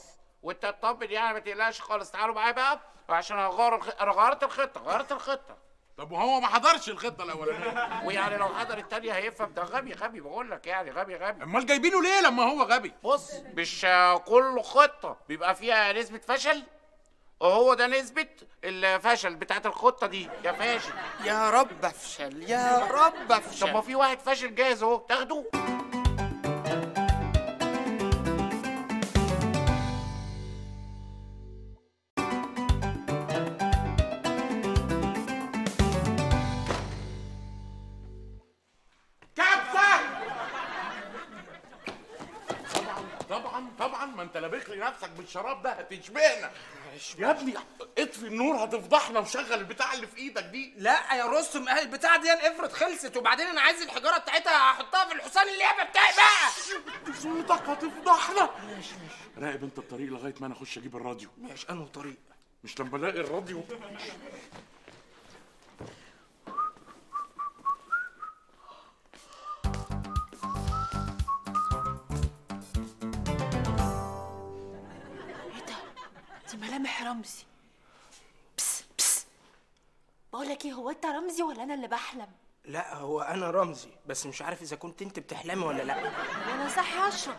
وانت اطمن يعني ما تقلقش خالص. تعالوا معايا بقى عشان انا غيرت الخطه، غيرت الخطه. طب وهو ما حضرش الخطه الاولانيه ويعني لو حضر الثانيه هيفهم. ده غبي غبي بقول لك، يعني غبي غبي. امال جايبينه ليه لما هو غبي؟ بص مش كل خطه بيبقى فيها نسبه فشل، وهو ده نسبه الفشل بتاعت الخطه دي يا فاشل. يا رب افشل يا رب افشل. طب ما في واحد فاشل جاهز اهو، تاخده. نفسك بالشراب ده هتشبعنا يا ابني. اطفي النور هتفضحنا، وشغل البتاع اللي في ايدك دي. لا يا رستم اهل البتاع دي افرض خلصت، وبعدين انا عايز الحجاره بتاعتها احطها في الحصان اللعبه بتاعي بقى. صوتك هتفضحنا. ماشي ماشي، راقب انت الطريق لغايه ما انا اخش اجيب الراديو. ماشي. انا طريق مش لما الاقي الراديو. ملامح رمزي. بس بس بقول لك ايه، هو انت رمزي ولا انا اللي بحلم؟ لا هو انا رمزي، بس مش عارف اذا كنت انت بتحلمي ولا لا. انا صاحيه اشرب،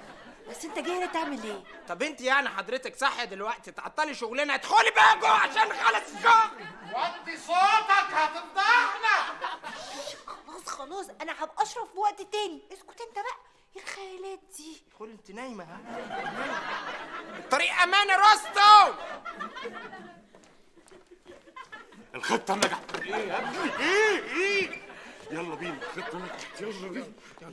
بس انت جاي هنا تعمل ايه؟ طب انت يعني حضرتك صاحيه دلوقتي تعطلي شغلنا؟ ادخلي بقى جوه عشان خلص الشغل. وطي صوتك هتفضحنا. خلاص خلاص انا هبقى اشرب في وقت تاني، اسكت انت بقى. ايه الخيالات دي؟ قول انت نايمه. ها الطريق امان يا رستم. الخطه نجحت. ايه يا ابني؟ ايه يلا بينا، الخطه نجحت يلا بينا.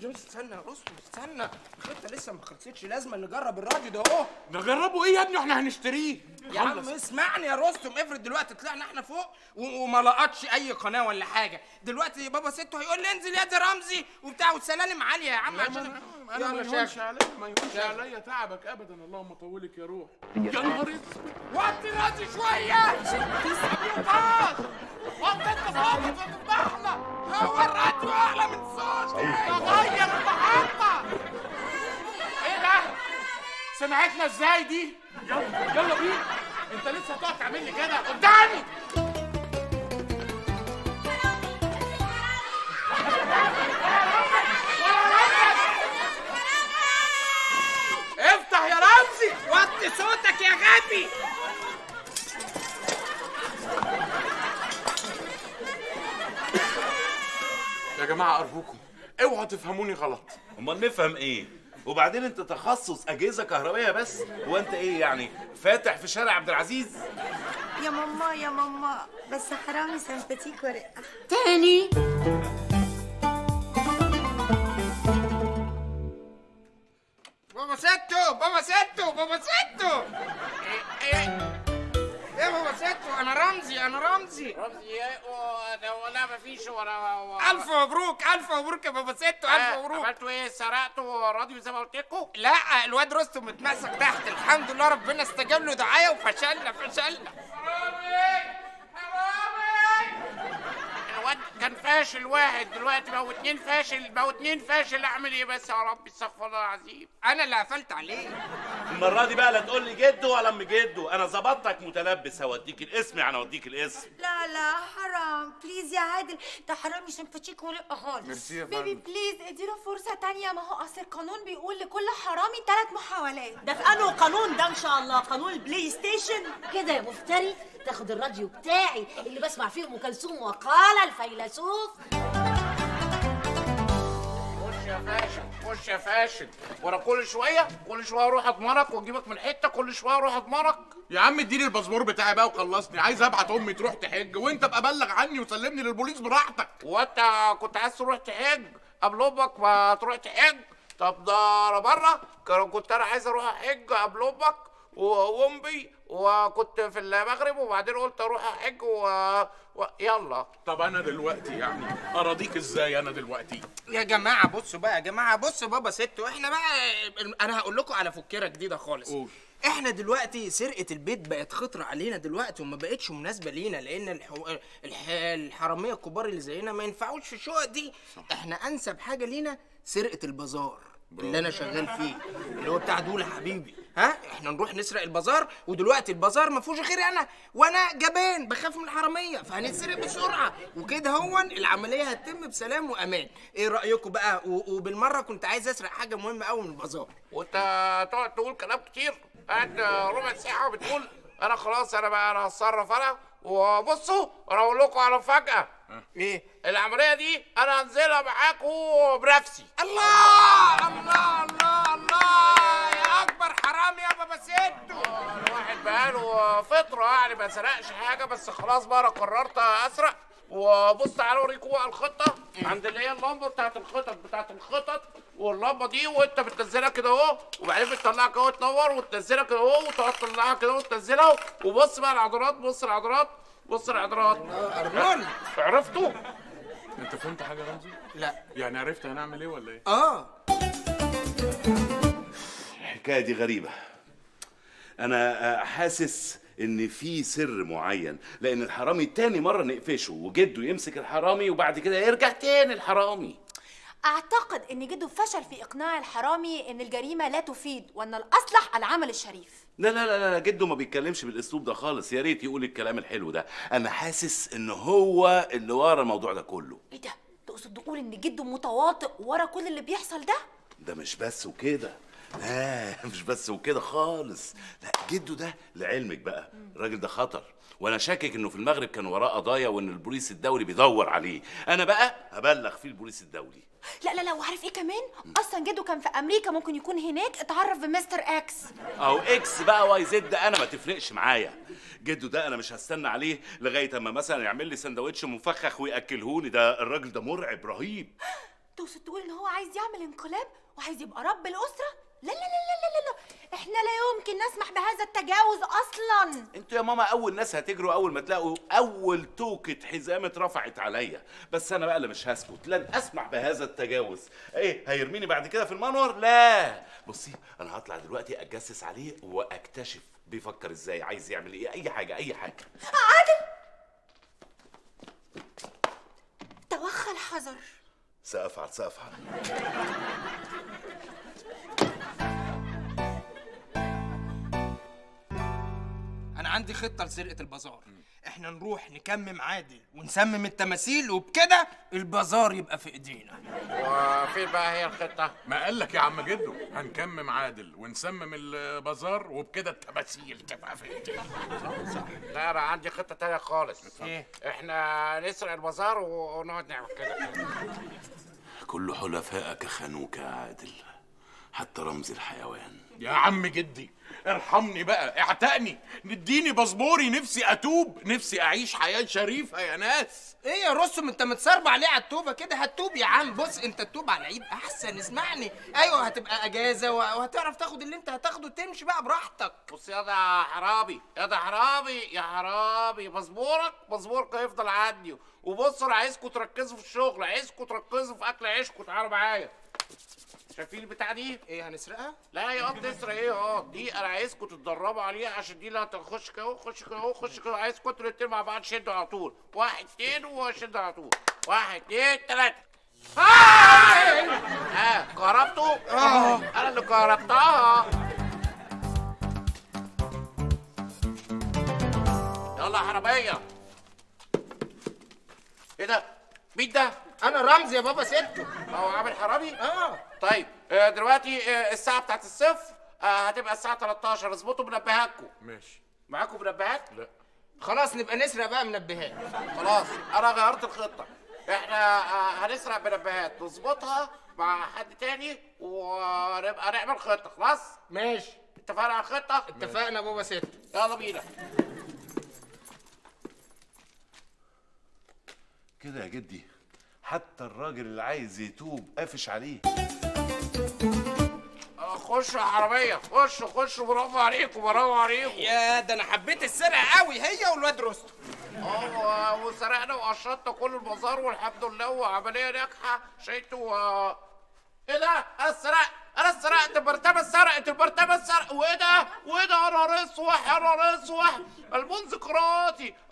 يا استنى يا رستم استنى، الخطه لسه ما خلصتش، لازم نجرب الراديو ده اهو. نجربه ايه يا ابني واحنا هنشتريه؟ يا عم اسمعني يا رستم، افرض دلوقتي طلعنا احنا فوق وما لقطش اي قناه ولا حاجه، دلوقتي بابا سته هيقول لي انزل يا دي رمزي وبتاع وسلالم عاليه يا عم. عشان انا ما يهونش عليا، ما يهونش عليا تعبك ابدا. اللهم طولك يا روح. يا نهار اسود، وطي راسي شويه. وطي انت صوتك هتفضحنا. هو الراديو اعلى من صوتي. غير المحطه. ايه ده؟ سمعتنا ازاي دي؟ يلا بينا. انت لسه هتقعد تعمل لي كده قدامي؟ يا رمزي وطي صوتك يا غبي. يا جماعه ارجوكم اوعوا تفهموني غلط. امال نفهم ايه؟ وبعدين انت تخصص اجهزه كهربائيه بس، هو انت ايه يعني فاتح في شارع عبد العزيز؟ يا ماما يا ماما بس حرامي سنفتيك ورقه تاني. بابا ستو بابا ستو بابا ستو. ايه بابا ستو؟ انا رمزي انا رمزي. رمزي ايه؟ ولا مفيش ولا. الف مبروك الف مبروك يا بابا ستو، الف مبروك. عملتوا ايه؟ سرقتوا راديو زي ما قلت لكم؟ لا الواد رستم متمسك تحت، الحمد لله ربنا استجاب له دعايه وفشلنا فشلنا. حرامي حرامي. الواد كان فاشل واحد، دلوقتي بقوا اتنين فاشل، بقوا اتنين فاشل. اعمل ايه بس يا رب؟ استغفر الله العظيم، انا اللي قفلت عليه المره دي بقى. لا تقول لي جده ولا ام جده، انا ظبطتك متلبس. هوديك الاسم يعني هوديك الاسم. لا لا حرام بليز يا عادل، ده حرام مش هنفتشيك ورقه خالص. ميرسي يا فندم. بيبي بليز اديله فرصه تانيه، ما هو اصل القانون بيقول لكل حرامي 3 محاولات. ده في انه قانون ده ان شاء الله؟ قانون البلاي ستيشن كده يا مفتري. تاخد الراديو بتاعي اللي بسمع فيه ام كلثوم وقال الفيلسوف. خش يا فاشل خش يا فاشل. وانا كل شويه اروح اضمرك واجيبك من حته، كل شويه اروح اضمرك. يا عم اديني الباسبور بتاعي بقى وخلصني، عايز ابعت امي تروح تحج وانت ابقى بلغ عني وسلمني للبوليس براحتك. وانت كنت عايز تروح تحج قبل امك ما تروح تحج؟ طب ده انا بره كنت انا عايز اروح احج قبل امك واقوم بيه، وكنت في المغرب وبعدين قلت اروح احج يلا. طب انا دلوقتي يعني اراضيك ازاي انا دلوقتي؟ يا جماعه بصوا بقى، يا جماعه بصوا بابا ست، واحنا بقى انا هقول لكم على فكره جديده خالص. أوه. احنا دلوقتي سرقه البيت بقت خطر علينا دلوقتي وما بقتش مناسبه لينا، لان الحراميه الكبار اللي زينا ما ينفعوش في الشقق دي. احنا انسب حاجه لينا سرقه البازار اللي انا شغال فيه، اللي هو بتاع دول حبيبي. ها احنا نروح نسرق البازار، ودلوقتي البازار ما فيهوش غير انا، وانا جبان بخاف من الحراميه، فهنتسرق بسرعه وكده هون العمليه هتتم بسلام وامان. ايه رايكم بقى؟ وبالمره كنت عايز اسرق حاجه مهمه قوي من البازار. وانت تقعد تقول كلام كتير، قعدت ربع ساعه وبتقول انا خلاص انا بقى انا هتصرف انا، وبصوا انا اقول لكم على مفاجاه. ايه العمليه دي؟ انا هنزلها معاكم بنفسي. الله الله الله الله، يا اكبر حرامي يا بابا ستو. الواحد بقاله فتره يعني ما سرقش حاجه، بس خلاص بقى انا قررت اسرق. وبص تعالوا اوريكم بقى الخطه عند اللي هي اللمبه بتاعت الخطط، واللمبه دي وانت بتنزلها كده اهو، وبعدين بتطلعها كده وتنور، وتنزلها كده اهو، وتقعد تطلعها كده وتنزلها. وبص بقى العضلات، بص العضلات. عرفتوا؟ انت فهمت حاجه يا رمزي؟ لا يعني عرفت هنعمل ايه ولا ايه؟ الحكايه دي غريبه. انا حاسس ان في سر معين، لان الحرامي تاني مره نقفشه، وجده يمسك الحرامي وبعد كده يرجع تاني الحرامي. اعتقد ان جده فشل في اقناع الحرامي ان الجريمه لا تفيد، وان الاصلح العمل الشريف. لا لا لا لا، جده ما بيتكلمش بالاسلوب ده خالص، يا ريت يقول الكلام الحلو ده. انا حاسس ان هو اللي ورا الموضوع ده كله. ايه ده؟ تقصد تقول ان جده متواطئ ورا كل اللي بيحصل ده؟ ده مش بس وكده، لا مش بس وكده خالص، لا جده ده لعلمك بقى الراجل ده خطر، وانا شاكك انه في المغرب كان وراه قضايا وان البوليس الدولي بيدور عليه. انا بقى هبلغ فيه البوليس الدولي. لا لا لا، وعارف ايه كمان؟ اصلا جده كان في امريكا، ممكن يكون هناك اتعرف بمستر اكس او اكس بقى واي زد، انا ما تفرقش معايا. جده ده انا مش هستنى عليه لغايه اما مثلا يعمل لي سندوتش مفخخ وياكلهولي، ده الراجل ده مرعب رهيب. تقصد تقول ان هو عايز يعمل انقلاب وعايز يبقى رب الاسره؟ لا لا لا لا لا لا، احنا لا يمكن نسمح بهذا التجاوز اصلا. انتوا يا ماما اول ناس هتجروا اول ما تلاقوا اول توكه حزام اترفعت عليا، بس انا بقى اللي مش هسكت، لن اسمح بهذا التجاوز. ايه هيرميني بعد كده في المنور؟ لا بصي انا هطلع دلوقتي اتجسس عليه واكتشف بيفكر ازاي، عايز يعمل ايه، اي حاجه اي حاجه. عادل توخى الحذر. سافعل سافعل. عندي خطة لسرقة البازار. احنا نروح نكمم عادل ونسمم التماثيل، وبكده البازار يبقى في ايدينا. وفين بقى هي الخطة؟ ما قال لك يا عم جدو هنكمم عادل ونسمم البازار وبكده التماثيل تبقى في ايدينا. صح. لا انا عندي خطة تانية خالص. ايه؟ احنا نسرق البازار ونقعد نعمل كده. كل حلفائك خانوك يا عادل، حتى رمز الحيوان. يا عم جدي ارحمني بقى، اعتقني، نديني باسبوري، نفسي اتوب، نفسي اعيش حياه شريفه يا ناس. ايه يا رسم انت متصرب عليه على التوبه كده؟ هتوب يا عم، بص انت تتوب على العيد احسن. اسمعني، ايوه هتبقى اجازه وهتعرف تاخد اللي انت هتاخده، تمشي بقى براحتك. بص يا ده حرابي يا ده حرابي يا حرابي، باسبورك هيفضل عندي. وبصوا انا عايزكم تركزوا في الشغل، عايزكم تركزوا في اكل عيشكم. تعالوا معايا، شايفين البتاع دي؟ ايه هنسرقها؟ لا يا قط تسرق ايه؟ دي انا عايزكم تتدربوا عليها، عشان دي اللي هتخش كده اهو، خش كده اهو، خش كده. عايزكم انتوا الاتنين مع بعض شدوا على طول، واحد اتنين وشدوا على طول، واحد اتنين تلاته. كهربتوا؟ انا اللي كهربتها. يلا يا حراميه. ايه ده؟ مين ده؟ أنا رمزي يا بابا ستو. هو عامل حرامي؟ طيب دلوقتي الساعة بتاعت الصفر هتبقى الساعة 13، اظبطوا منبهاتكم. ماشي. معاكم منبهات؟ لا. خلاص نبقى نسرق بقى منبهات. خلاص أنا غيرت الخطة، إحنا هنسرق منبهات، نظبطها مع حد تاني ونبقى نعمل خطة، خلاص؟ ماشي. اتفقنا على الخطة؟ اتفقنا يا بابا ستو. يلا بينا. كده يا جدي حتى الراجل اللي عايز يتوب قافش عليه. خشوا يا عربيه، خشوا خشوا، برافو عليكم برافو عليكم. يا ده انا حبيت السرقه قوي، هي والواد رستم. اه وسرقنا وقشطنا كل البازار والحمد لله، وعمليه ناجحه شيتوا ايه ده؟ انا اتسرقت، البرتمه اتسرقت، وايه ده؟ يا نهار اسوح يا نهار اسوح،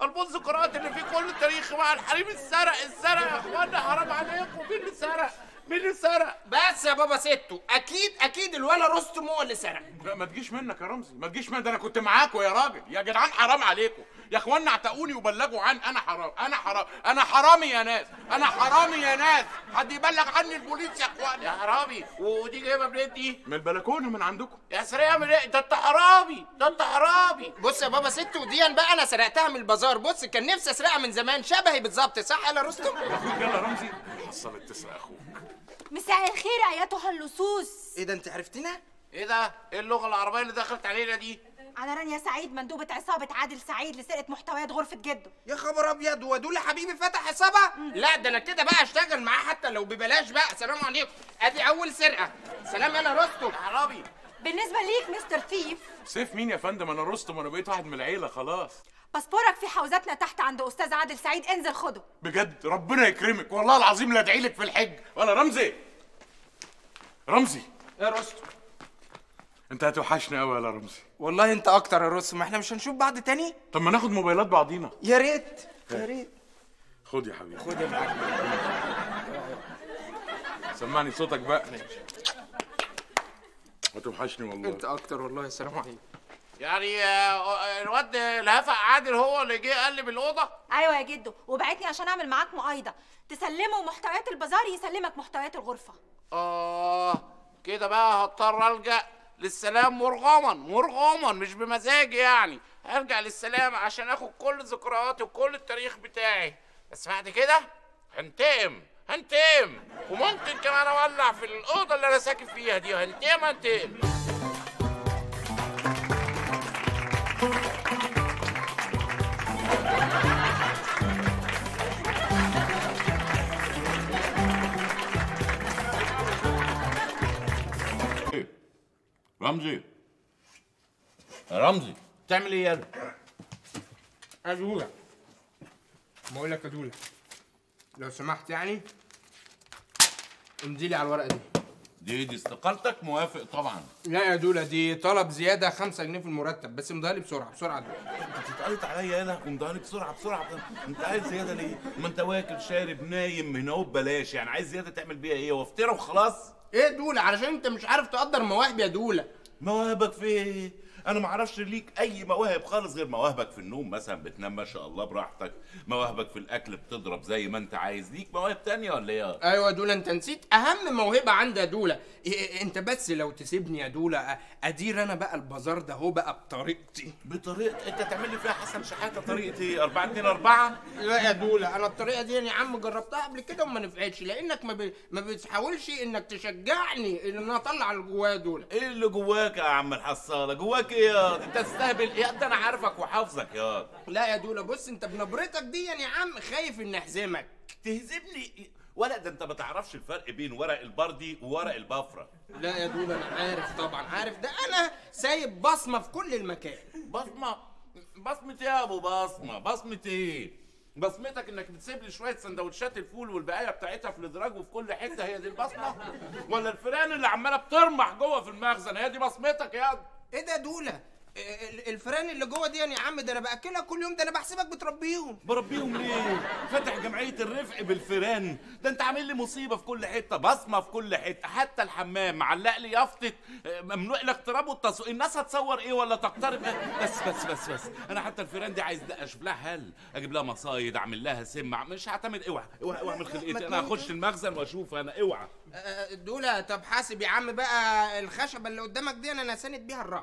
البونز قراءاتي اللي فيه كل التاريخ مع الحريم اتسرق يا اخوانا، حرام عليكم. مين اللي سرق؟ بس يا بابا ستو، اكيد الولا رستم هو اللي سرق. لا ما تجيش منك يا رمزي، ما تجيش منك، ده انا كنت معاكم يا راجل، يا جدعان حرام عليكم، يا اخوانا اعتقوني وبلغوا عن انا حرامي يا ناس، حد يبلغ عني البوليس يا اخوانا. يا حرامي، ودي جايبه منين دي؟ من البلكونه من عندكم. يا سرقه من ايه؟ ده انت حرامي. بص يا بابا ستو، دي بقى انا سرقتها من البازار، بص كان نفسي اسرقها من زمان، شبهي بالظبط، صح يا رستم؟ يلا رمزي، حصلت تسرق اخوك. مساء الخير ايتها اللصوص. ايه ده انت عرفتينا؟ ايه ده؟ ايه اللغه العربيه اللي دخلت علينا دي؟ انا رانيا سعيد، مندوبه عصابه عادل سعيد لسرقه محتويات غرفه جده. يا خبر ابيض، هو دول حبيبي فتح عصابه؟ لا ده انا كده بقى اشتغل معاه حتى لو ببلاش بقى. سلام عليكم، ادي اول سرقه. سلام انا رستم. عربي بالنسبه ليك مستر ثيف. سيف مين يا فندم؟ انا رستم، وانا بقيت واحد من العيله خلاص. باسبورك في حوزتنا تحت عند استاذ عادل سعيد، انزل خده. بجد ربنا يكرمك، والله العظيم لا ادعي لك في الحج. وانا رمزي. يا رستم انت هتوحشني قوي يا رمزي. والله انت اكتر يا رستم، احنا مش هنشوف بعض تاني؟ طب ما ناخد موبايلات بعضينا. يا ريت يا ريت. خد يا حبيبي، خد يا حبيبي. سمعني صوتك بقى. هتوحشني والله. انت اكتر والله. السلام عليكم. يعني الواد الهفق عادل هو اللي جه قلب الاوضه؟ ايوه يا جدو، وبعتني عشان اعمل معاك مقايضه، تسلمه محتويات البازار يسلمك محتويات الغرفه. اه كده بقى هضطر الجا للسلام مرغما، مش بمزاجي يعني، هرجع للسلام عشان اخد كل ذكرياتي وكل التاريخ بتاعي، بس بعد كده هنتقم، وممكن كمان اولع في الاوضه اللي انا ساكن فيها دي. هنتقم. رمزي بتعمل ايه يالا؟ ادولك، بقول لك ادولك لو سمحت، يعني امضي لي على الورقه دي استقالتك. موافق طبعا. لا يا دوله، دي طلب زياده 5 جنيه في المرتب، بس امضيها لي بسرعه. انت بتتقلت عليا انا؟ امضيها لي بسرعه. انت عايز زياده ليه؟ ما انت واكل شارب نايم هنا وببلاش، يعني عايز زياده تعمل بيها ايه؟ وافترى وخلاص. ايه دوله؟ علشان انت مش عارف تقدر مواهب يا دوله. مواهبك في ايه؟ انا ما اعرفش ليك اي مواهب خالص غير مواهبك في النوم مثلا، بتنام ما شاء الله براحتك، مواهبك في الاكل بتضرب زي ما انت عايز. ليك مواهب تانية ولا ايه؟ ايوه يا دوله، انت نسيت اهم موهبه عندي يا دوله. انت بس لو تسيبني يا دوله ادير انا بقى البازار ده، هو بقى بطريقتي. انت تعمل لي فيها حسن شحاته طريقه ايه؟ 4-2-4؟ لا يا دوله، انا الطريقه دي يا عم جربتها قبل كده وما نفعتش، لانك ما بتحاولش انك تشجعني ان انا اطلع اللي جوايا يا دوله. ايه اللي جواك يا عم الحصاله؟ جواك ايه ياض؟ انت تستهبل ايه؟ ده انا عارفك وحافظك ياض. لا يا دوله بص، انت بنبرتك دي يا عم خايف ان احزمك. تهزمني ولا ده انت ما تعرفش الفرق بين ورق البردي وورق البفره. لا يا دوله انا عارف طبعا، عارف، ده انا سايب بصمه في كل المكان. بصمه ايه يا ابو بصمه؟ بصمه ايه؟ بصمتك انك بتسيب لي شويه سندوتشات الفول والبقايه بتاعتها في الادراج وفي كل حته، هي دي البصمه؟ ولا الفيران اللي عماله بترمح جوه في المخزن، هي دي بصمتك ياض؟ ايه ده دوله؟ الفيران اللي جوه دي يا عم ده انا باكلها كل يوم، ده انا بحسبك بربيهم ليه؟ فاتح جمعيه الرفق بالفيران؟ ده انت عامل لي مصيبه في كل حته، بصمه في كل حته، حتى الحمام معلق لي يافطه ممنوع الاقتراب والتصوير. الناس هتصور ايه ولا تقترب ايه؟ بس انا حتى الفيران دي عايز اشوف لها حل، اجيب لها مصايد، اعمل لها سمع، مش هعتمد. اوعى من خلقتي انا هخش المخزن واشوف انا. اوعى دوله. طب حاسب يا عم بقى الخشبه اللي قدامك دي انا ساند بيها الرأس.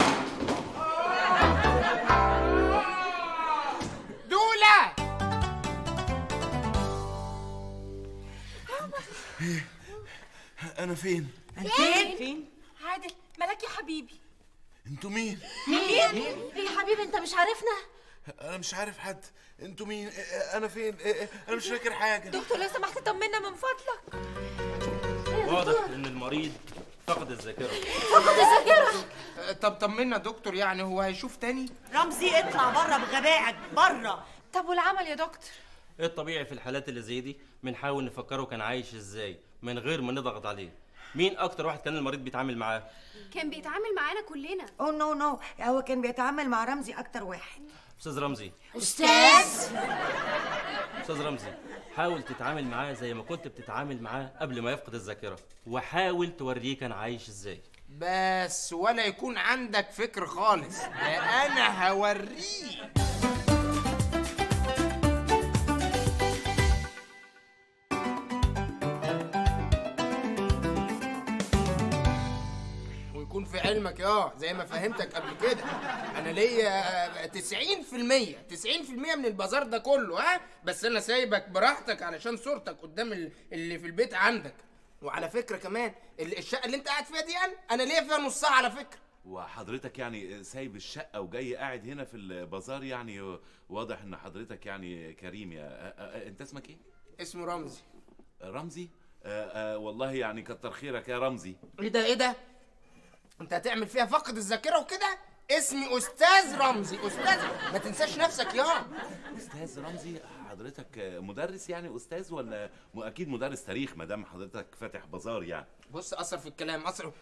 دوله انا فين؟ عادل ملاك يا حبيبي. انتوا مين؟ يا حبيبي انت مش عارفنا؟ انا مش عارف حد. انتوا مين؟ انا فين؟ انا مش فاكر حاجه. دكتور لو سمحت طمنا من فضلك. واضح ان المريض فقد الذاكرة. فقد الذاكرة. طب طمنا دكتور، يعني هو هيشوف تاني؟ رمزي اطلع بره بغبائك بره. طب والعمل يا دكتور؟ الطبيعي في الحالات اللي زي دي بنحاول نفكره كان عايش ازاي من غير ما نضغط عليه. مين اكتر واحد كان المريض بيتعامل معاه؟ كان بيتعامل معانا كلنا. اوه نو نو، هو كان بيتعامل مع رمزي اكتر واحد. استاذ رمزي، استاذ رمزي، حاول تتعامل معاه زي ما كنت بتتعامل معاه قبل ما يفقد الذاكره، وحاول توريه كان عايش ازاي. بس ولا يكون عندك فكر خالص، انا هوريه. يكون في علمك زي ما فهمتك قبل كده، انا ليا 90% من البازار ده كله، بس انا سايبك براحتك علشان صورتك قدام اللي في البيت عندك. وعلى فكره كمان الشقه اللي انت قاعد فيها دي انا ليا فيها نصها على فكره. وحضرتك يعني سايب الشقه وجاي قاعد هنا في البازار؟ يعني واضح ان حضرتك يعني كريم. يا انت اسمك ايه؟ اسمه رمزي. رمزي؟ والله يعني كتر خيرك يا رمزي. ايه ده ايه ده؟ انت هتعمل فيها فقد الذاكره وكده؟ اسمي استاذ رمزي. استاذ، ما تنساش نفسك يا استاذ رمزي. حضرتك مدرس يعني استاذ ولا اكيد مدرس تاريخ ما دام حضرتك فاتح بازار يعني. بص، اثر في الكلام، اثر.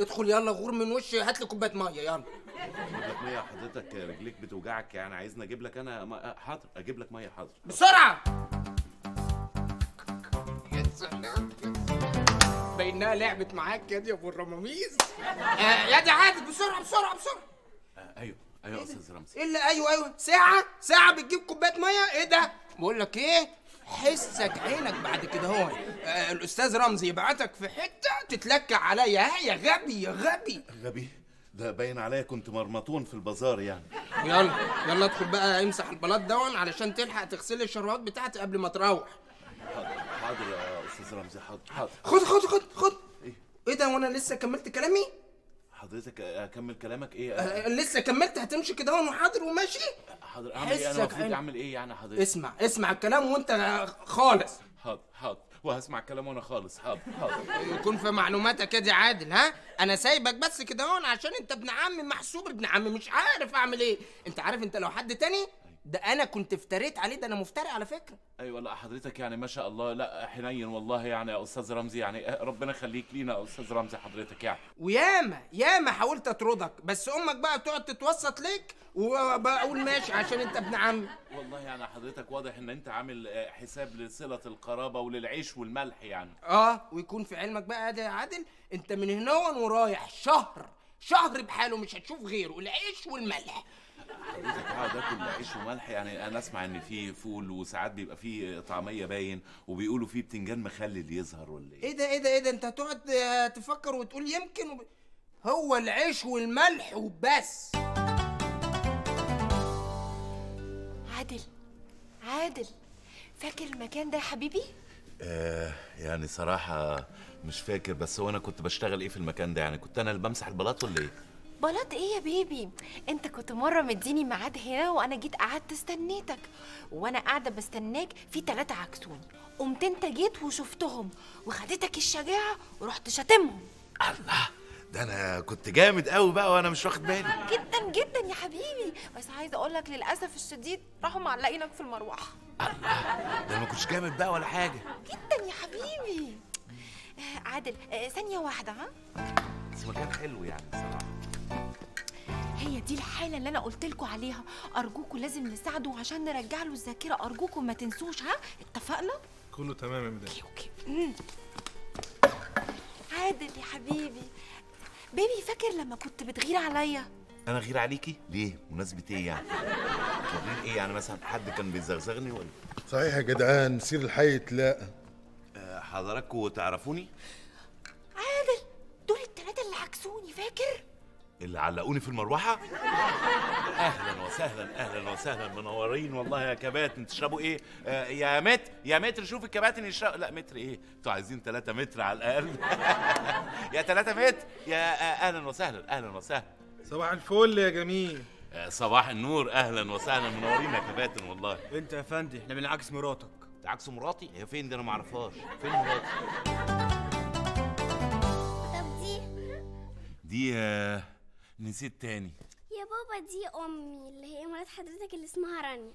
ادخل يلا، غور من وشي، هات لي كوبايه ميه يلا. كوبايه ميه؟ حضرتك رجليك بتوجعك يعني، عايزني اجيب لك انا؟ حاضر اجيب لك ميه. حاضر بسرعه. يا سلام، انها لعبت معاك يا دي ابو الرماميز. يا دي عادي، بسرعه بسرعه بسرعه. ايوه يا استاذ رمزي. ايه اللي ايوه؟ ساعه بتجيب كوبايه ميه؟ ايه ده؟ بقول لك ايه، حسك عينك بعد كده هو. الاستاذ رمزي يبعتك في حته تتلكع عليا. يا غبي يا غبي غبي، ده باين عليا كنت مرمطون في البازار يعني. يلا ادخل بقى، امسح البلاط دون علشان تلحق تغسل الشروات بتاعتي قبل ما تروح. حاضر يا استاذ رمزي، حاضر. خد ايه ده، وانا لسه كملت كلامي؟ حضرتك اكمل كلامك ايه؟ لسه كملت، هتمشي كده وانا حاضر وماشي. حاضر، اعمل ايه؟ انا المفروض اعمل ايه يعني حضرتك؟ اسمع الكلام وانت خالص. حاضر، وهسمع الكلام وانا خالص. حاضر. يكون في معلوماتك يا دي عادل. انا سايبك بس كده هون عشان انت ابن عمي، محسوب ابن عمي، مش عارف اعمل ايه. انت عارف انت لو حد تاني ده انا كنت افتريت عليه، ده انا مفتري على فكره. ايوه. لا حضرتك يعني ما شاء الله، لا حنين والله يعني يا استاذ رمزي، يعني ربنا يخليك لينا يا استاذ رمزي حضرتك يعني. وياما حاولت اطردك، بس امك بقى تقعد تتوسط ليك وبقول ماشي عشان انت ابن عمي. والله يعني حضرتك واضح ان انت عامل حساب لصله القرابه وللعيش والملح يعني. ويكون في علمك بقى يا عادل، انت من هنا ورايح شهر بحاله مش هتشوف غيره، العيش والملح. حضرتك قاعد اكل عيش وملح يعني؟ انا اسمع ان في فول، وساعات بيبقى في طعميه باين، وبيقولوا في بتنجان مخلل يظهر ولا ايه؟ ايه ده انت هتقعد تفكر وتقول يمكن هو العيش والملح وبس. عادل فاكر المكان ده يا حبيبي؟ يعني صراحه مش فاكر، بس هو انا كنت بشتغل ايه في المكان ده يعني؟ كنت انا اللي بمسح البلاط ولا ايه؟ بلاط ايه يا بيبي؟ انت كنت مره مديني ميعاد هنا وانا جيت قعدت استنيتك، وانا قاعده بستناك في 3 عكسوني، قمت انت جيت وشفتهم وخدتك الشجاعه ورحت شاتمهم. الله، ده انا كنت جامد قوي بقى وانا مش واخد بالي. جدا جدا يا حبيبي، بس عايزه اقول لك للاسف الشديد راحوا معلقينك في المروحه. الله، ده ما كنتش جامد بقى ولا حاجه. جدا يا حبيبي. عادل ثانيه واحده. بس مكان حلو يعني صراحه. هي دي الحالة اللي أنا قلت لكم عليها، أرجوكم لازم نساعده عشان نرجع له الذاكرة، أرجوكم ما تنسوش. اتفقنا؟ كله تمام يا مدام. أوكي. عادل يا حبيبي، بيبي فاكر لما كنت بتغير عليا؟ أنا أغير عليكي؟ ليه؟ بمناسبة إيه يعني؟ بتغير إيه يعني مثلا؟ حد كان بيزغزغني ولا؟ صحيح يا جدعان، سير الحي اتلاقى. حضراتكم تعرفوني؟ عادل، دول التلاتة اللي عكسوني فاكر؟ اللي علقوني في المروحه. اهلا وسهلا منورين والله يا كباتن. تشربوا ايه؟ يا متر شوف الكباتن يشرب. لا متر ايه، انتوا عايزين 3 متر على الاقل. يا 3 متر يا. اهلا وسهلا. صباح الفل يا جميل. صباح النور، اهلا وسهلا منورين يا كباتن والله. انت يا فندم، احنا بنعكس مراتك. عكس مراتي؟ هي فين دي؟ انا ما اعرفهاش. فين مراتي؟ نسيت تاني يا بابا. دي امي اللي هي مرات حضرتك اللي اسمها رانيا.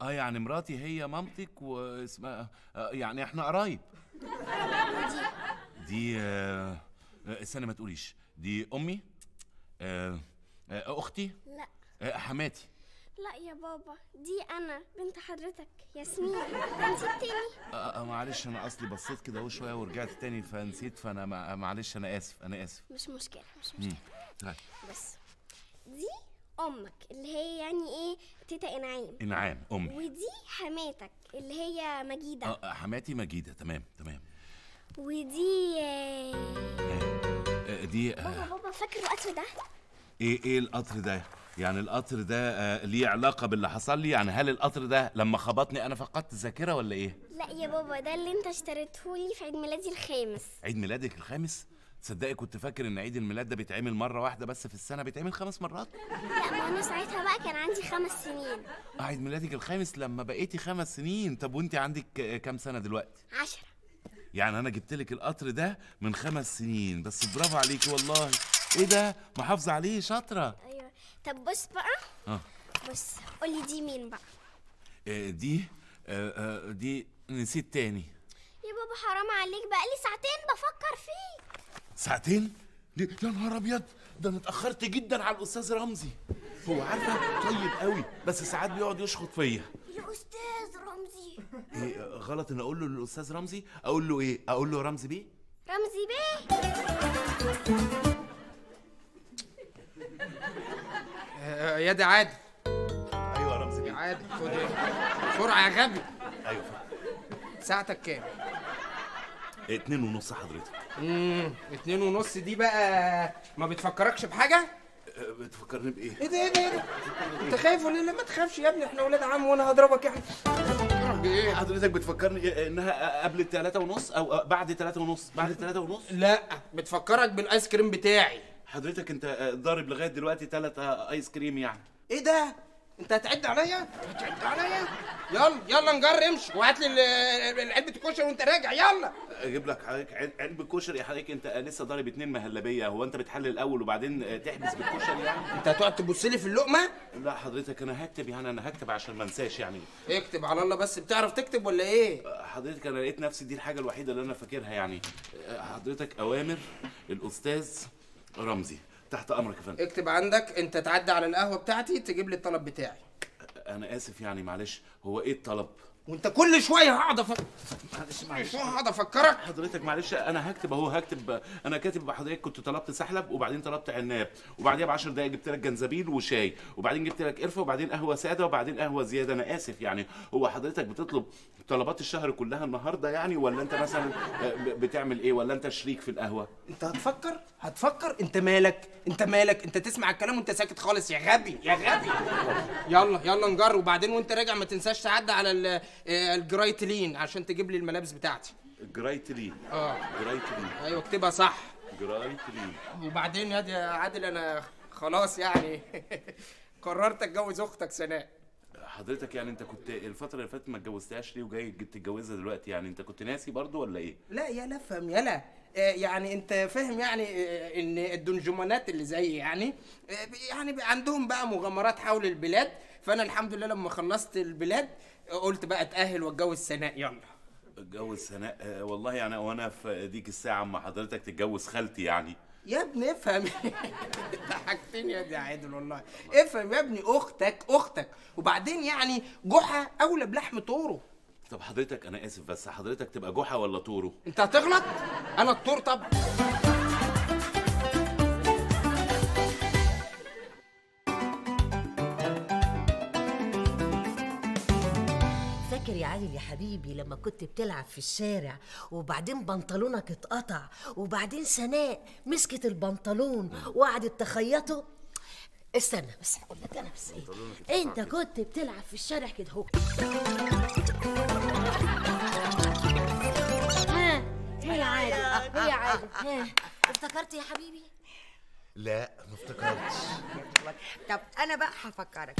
اه يعني مراتي هي مامتك واسمها يعني احنا قرايب. دي استنى ما تقوليش. دي امي. اختي. لا. حماتي. لا يا بابا دي انا بنت حضرتك ياسمين. نسيت تاني. معلش انا اصلي بصيت كده اهو شويه ورجعت تاني فنسيت، فانا معلش انا اسف انا اسف. مش مشكله مش مشكله. بس دي امك اللي هي يعني ايه تيتا انعام. انعام امي. ودي حماتك اللي هي مجيده. حماتي مجيده. تمام تمام. ودي دي بابا فاكر القطر ده؟ ايه القطر ده؟ يعني القطر ده ليه علاقه باللي حصل لي؟ يعني هل القطر ده لما خبطني انا فقدت الذاكره ولا ايه؟ لا يا بابا ده اللي انت اشتريته لي في عيد ميلادي الخامس. عيد ميلادك الخامس؟ تصدقي كنت فاكر ان عيد الميلاد ده بيتعمل مره واحده بس في السنه، بيتعمل 5 مرات؟ لا ما انا ساعتها بقى كان عندي 5 سنين. عيد ميلادك الخامس لما بقيتي 5 سنين. طب وانت عندك كام سنه دلوقتي؟ 10. يعني انا جبت لك القطر ده من 5 سنين بس. برافو عليكي والله. ايه ده محافظه عليه شاطره. ايوه. طب بص بقى. بص قولي دي مين بقى. دي دي نسيت تاني يا بابا. حرام عليك بقى لي 2 ساعتين بفكر فيك. 2 ساعتين؟ يا نهار ابيض ده انا اتاخرت جدا على الاستاذ رمزي. هو عارفه طيب قوي بس ساعات بيقعد يشخط فيا. الاستاذ رمزي إيه غلط ان اقول له الاستاذ رمزي؟ اقول له ايه؟ اقول له رمزي بيه. رمزي بيه. يا دي عادل. ايوه رمزي بيه. عادل خد بسرعه يا غبي. ايوه ساعتك كام؟ 2:30 حضرتك. 2:30 دي بقى ما بتفكركش بحاجه؟ بتفكرني بايه؟ ايه ده ايه ده ايه ده؟ انت خايف ولا لا؟ ما تخافش يا ابني احنا ولاد عم وانا هضربك. احنا هضرب بايه؟ حضرتك بتفكرني انها قبل 3:30 او بعد 3:30. بعد 3:30؟ لا بتفكرك بالايس كريم بتاعي. حضرتك انت ضارب لغايه دلوقتي 3 آيس كريم يعني. ايه ده؟ انت هتعد عليا؟ هتعد عليا؟ يلا يلا نجر امشي وهات لي علبه الكشري وانت راجع يلا. اجيب لك حضرتك علبه كشري يا حضرتك؟ انت لسه ضارب 2 مهلبيه. هو انت بتحلل الاول وبعدين تحبس بالكشري يعني؟ انت هتقعد تبص لي في اللقمه؟ لا حضرتك انا هكتب يعني انا هكتب عشان ما انساش يعني. اكتب على الله بس. بتعرف تكتب ولا ايه؟ حضرتك انا لقيت نفسي دي الحاجه الوحيده اللي انا فاكرها يعني. حضرتك اوامر الاستاذ رمزي. تحت امرك يا فندم. اكتب عندك انت تعدي على القهوه بتاعتي تجيب لي الطلب بتاعي. انا اسف يعني معلش. هو ايه الطلب؟ وانت كل شويه هقعد معلش معلش هقعد افكرك حضرتك. معلش انا هكتب اهو هكتب. انا كاتب حضرتك كنت طلبت سحلب وبعدين طلبت عناب وبعديها ب10 دقايق جبت لك جنزبيل وشاي وبعدين جبت لك قرفه وبعدين قهوه ساده وبعدين قهوه زياده. انا اسف يعني. هو حضرتك بتطلب طلبات الشهر كلها النهارده يعني ولا انت مثلا بتعمل ايه ولا انت شريك في القهوه؟ انت هتفكر هتفكر. انت مالك انت مالك؟ انت تسمع الكلام وانت ساكت خالص يا غبي يا غبي. يلا يلا نجر وبعدين وانت راجع ما تنساش تعدي على الجرايتلين عشان تجيب لي الملابس بتاعتي. الجرايتلين؟ اه جرايتلين. ايوه اكتبها صح جرايتلين. وبعدين يا عادل انا خلاص يعني قررت اتجوز اختك سناء. حضرتك يعني انت كنت الفتره اللي فاتت ما اتجوزتهاش ليه وجاي تتجوزها دلوقتي؟ يعني انت كنت ناسي برضو ولا ايه؟ لا يلا افهم يلا. يعني انت فاهم يعني ان الدنجمانات اللي زي يعني يعني عندهم بقى مغامرات حول البلاد، فانا الحمد لله لما خلصت البلاد قلت بقى اتأهل واتجوز سناء. يلا اتجوز سناء. والله يعني وانا في ديك الساعه اما حضرتك تتجوز خالتي يعني. يا ابني افهم. ضحكتني يا دي عادل والله. افهم يا ابني اختك اختك. وبعدين يعني جحا اولى بلحم طوره. طب حضرتك انا اسف بس حضرتك تبقى جحا ولا طوره؟ انت هتغلط؟ انا الطور. طب فاكر يا عادل يا حبيبي لما كنت بتلعب في الشارع وبعدين بنطلونك اتقطع وبعدين سناء مسكت البنطلون وقعدت تخيطه؟ استنى بس هقول لك انا بس ايه. انت كنت بتلعب في الشارع كده اهو. ها هي عادل هي عادل. ها افتكرت يا حبيبي؟ لا ما افتكرتش. طب انا بقى هفكرك.